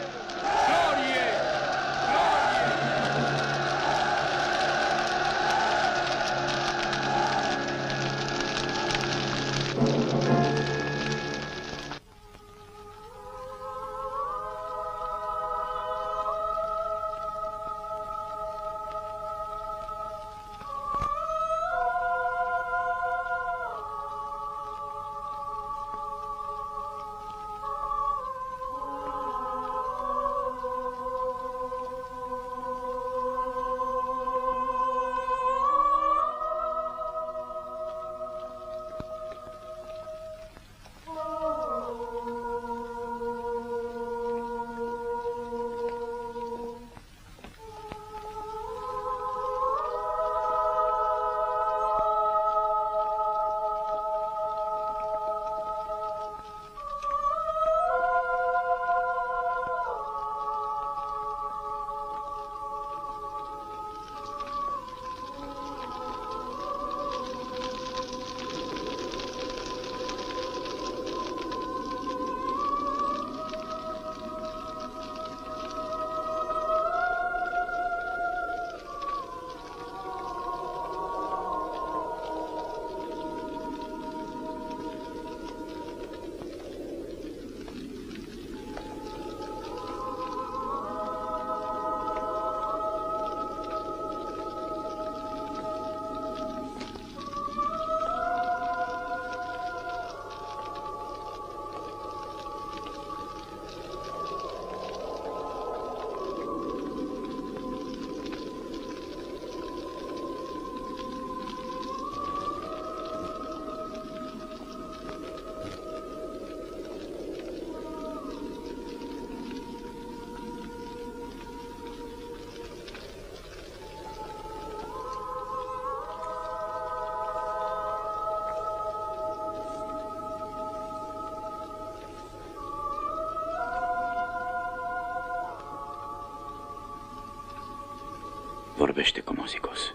Vorbește, Comosicus.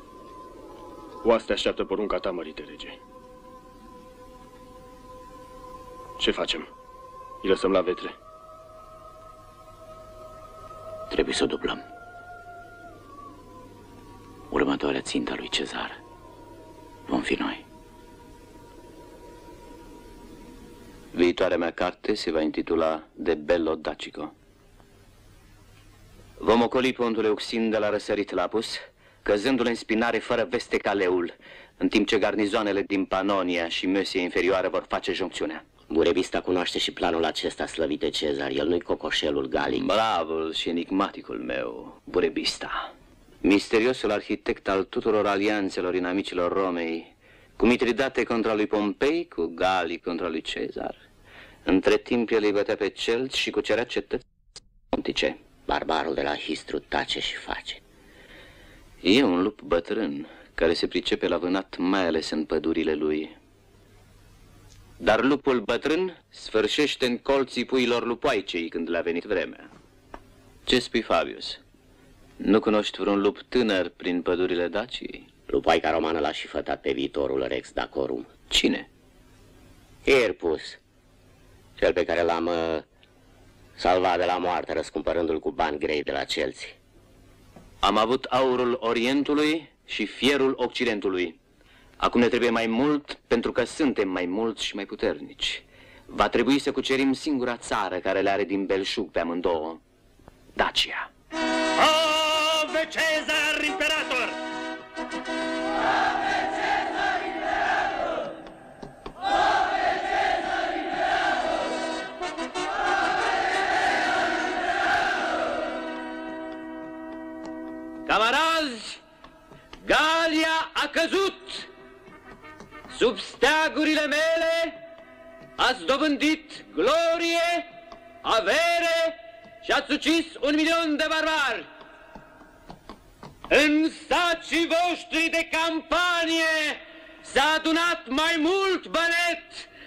Oastea așteaptă porunca ta, mărite rege. Ce facem? Îi lăsăm la vetre? Trebuie să o dublăm. Următoarea țintă lui Cezar vom fi noi. Viitoarea mea carte se va intitula De Bello Dacico. Vom ocoli pontele Euxin de la răsărit Lapus, căzându-le în spinare fără vestecaleul, în timp ce garnizoanele din Panonia și Măsia Inferioară vor face joncțiunea. Burebista cunoaște și planul acesta slăvit de Cezar, el nu-i cocoșelul galic. Bravul și enigmaticul meu, Burebista. Misteriosul arhitect al tuturor alianțelor inamicilor Romei, cu Mitridate contra lui Pompei, cu Galii contra lui Cezar, între timp el îi bătea pe celți și cucerea cetății pontice. Barbarul de la Histru tace și face. E un lup bătrân care se pricepe la vânat, mai ales în pădurile lui. Dar lupul bătrân sfârșește în colții puilor lupoaicei când le-a venit vremea. Ce spui, Fabius? Nu cunoști vreun lup tânăr prin pădurile Daciei? Lupoaica romană l-a și fătat pe viitorul Rex Dacorum. Cine? Hirpus, cel pe care l-am... salvat de la moarte, răscumpărându-l cu bani grei de la celți. Am avut aurul Orientului și fierul Occidentului. Acum ne trebuie mai mult, pentru că suntem mai mulți și mai puternici. Va trebui să cucerim singura țară care le are din belșug pe amândouă, Dacia. Ave Cezar, imperator! Ave! Sub steagurile mele ați dobândit glorie, avere și ați ucis 1.000.000 de barbari. În sacii voștri de campanie s-a adunat mai mult bănet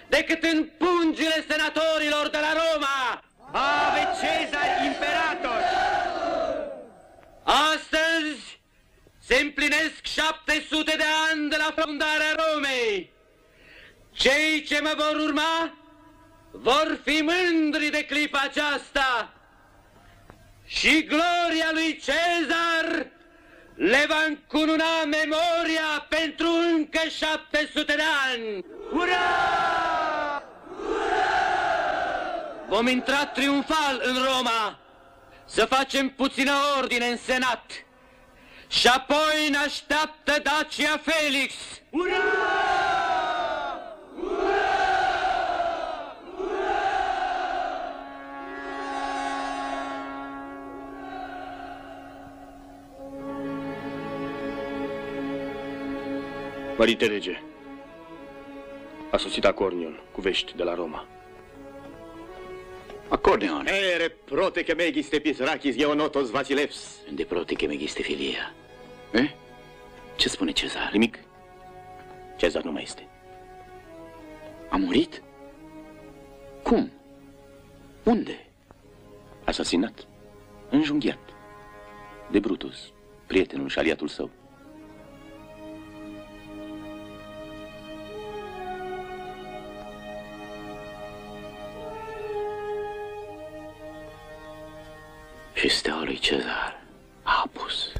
decât în pungile senatorilor de la Roma. Ave Cezar Imperator! Astăzi se împlinesc 700 de ani de la fundarea Romei. Cei ce mă vor urma vor fi mândri de clipa aceasta și gloria lui Cezar le va încununa memoria pentru încă 700 de ani. Ura! Ura! Vom intra triumfal în Roma, să facem puțină ordine în Senat și apoi ne așteaptă Dacia Felix. Ura! Părinte rege, a sosit Acornion cu vești de la Roma. Acornion! Ere prote că megiste pisrachis geonotos vasilevs. De prote că megiste filia. Eh? Ce spune Cezar? Nimic. Cezar nu mai este. A murit? Cum? Unde? Asasinat, înjunghiat de Brutus, prietenul și aliatul său. Și steaua lui Cezar a apus.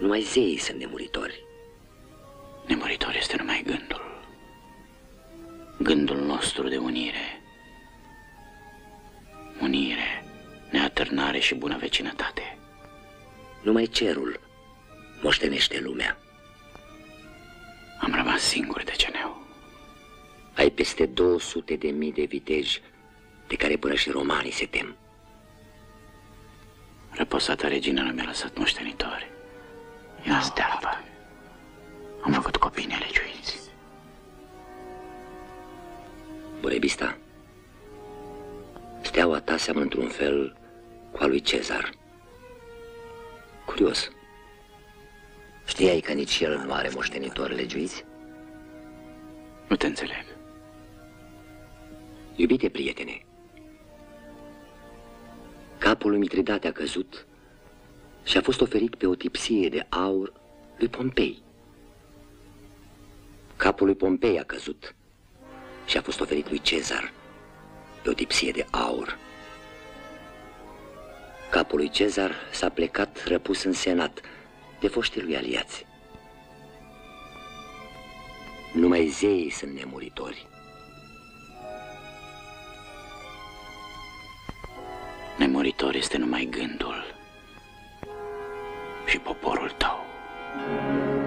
Numai zeii sunt nemuritori. Nemuritor este numai gândul. Gândul nostru de unire. Unire, neatârnare și bună vecinătate. Numai cerul moștenește lumea. Am rămas singur, Deceneu. Ai peste 200.000 de viteji de care până și romanii se tem. Răposata regină nu mi-a lăsat moștenitori. Era stearpă. Am făcut copii nelegiuiți. Burebista, steaua ta seamănă într-un fel cu a lui Cezar. Curios. Știai că nici el nu are moștenitori legiuiți? Nu te înțeleg. Iubite prietene, capul lui Mitridate a căzut și a fost oferit pe o tipsie de aur lui Pompei. Capul lui Pompei a căzut și a fost oferit lui Cezar pe o tipsie de aur. Capul lui Cezar s-a plecat răpus în senat de foștii lui aliați. Numai zeii sunt nemuritori. Nemuritor este numai gândul și poporul tău.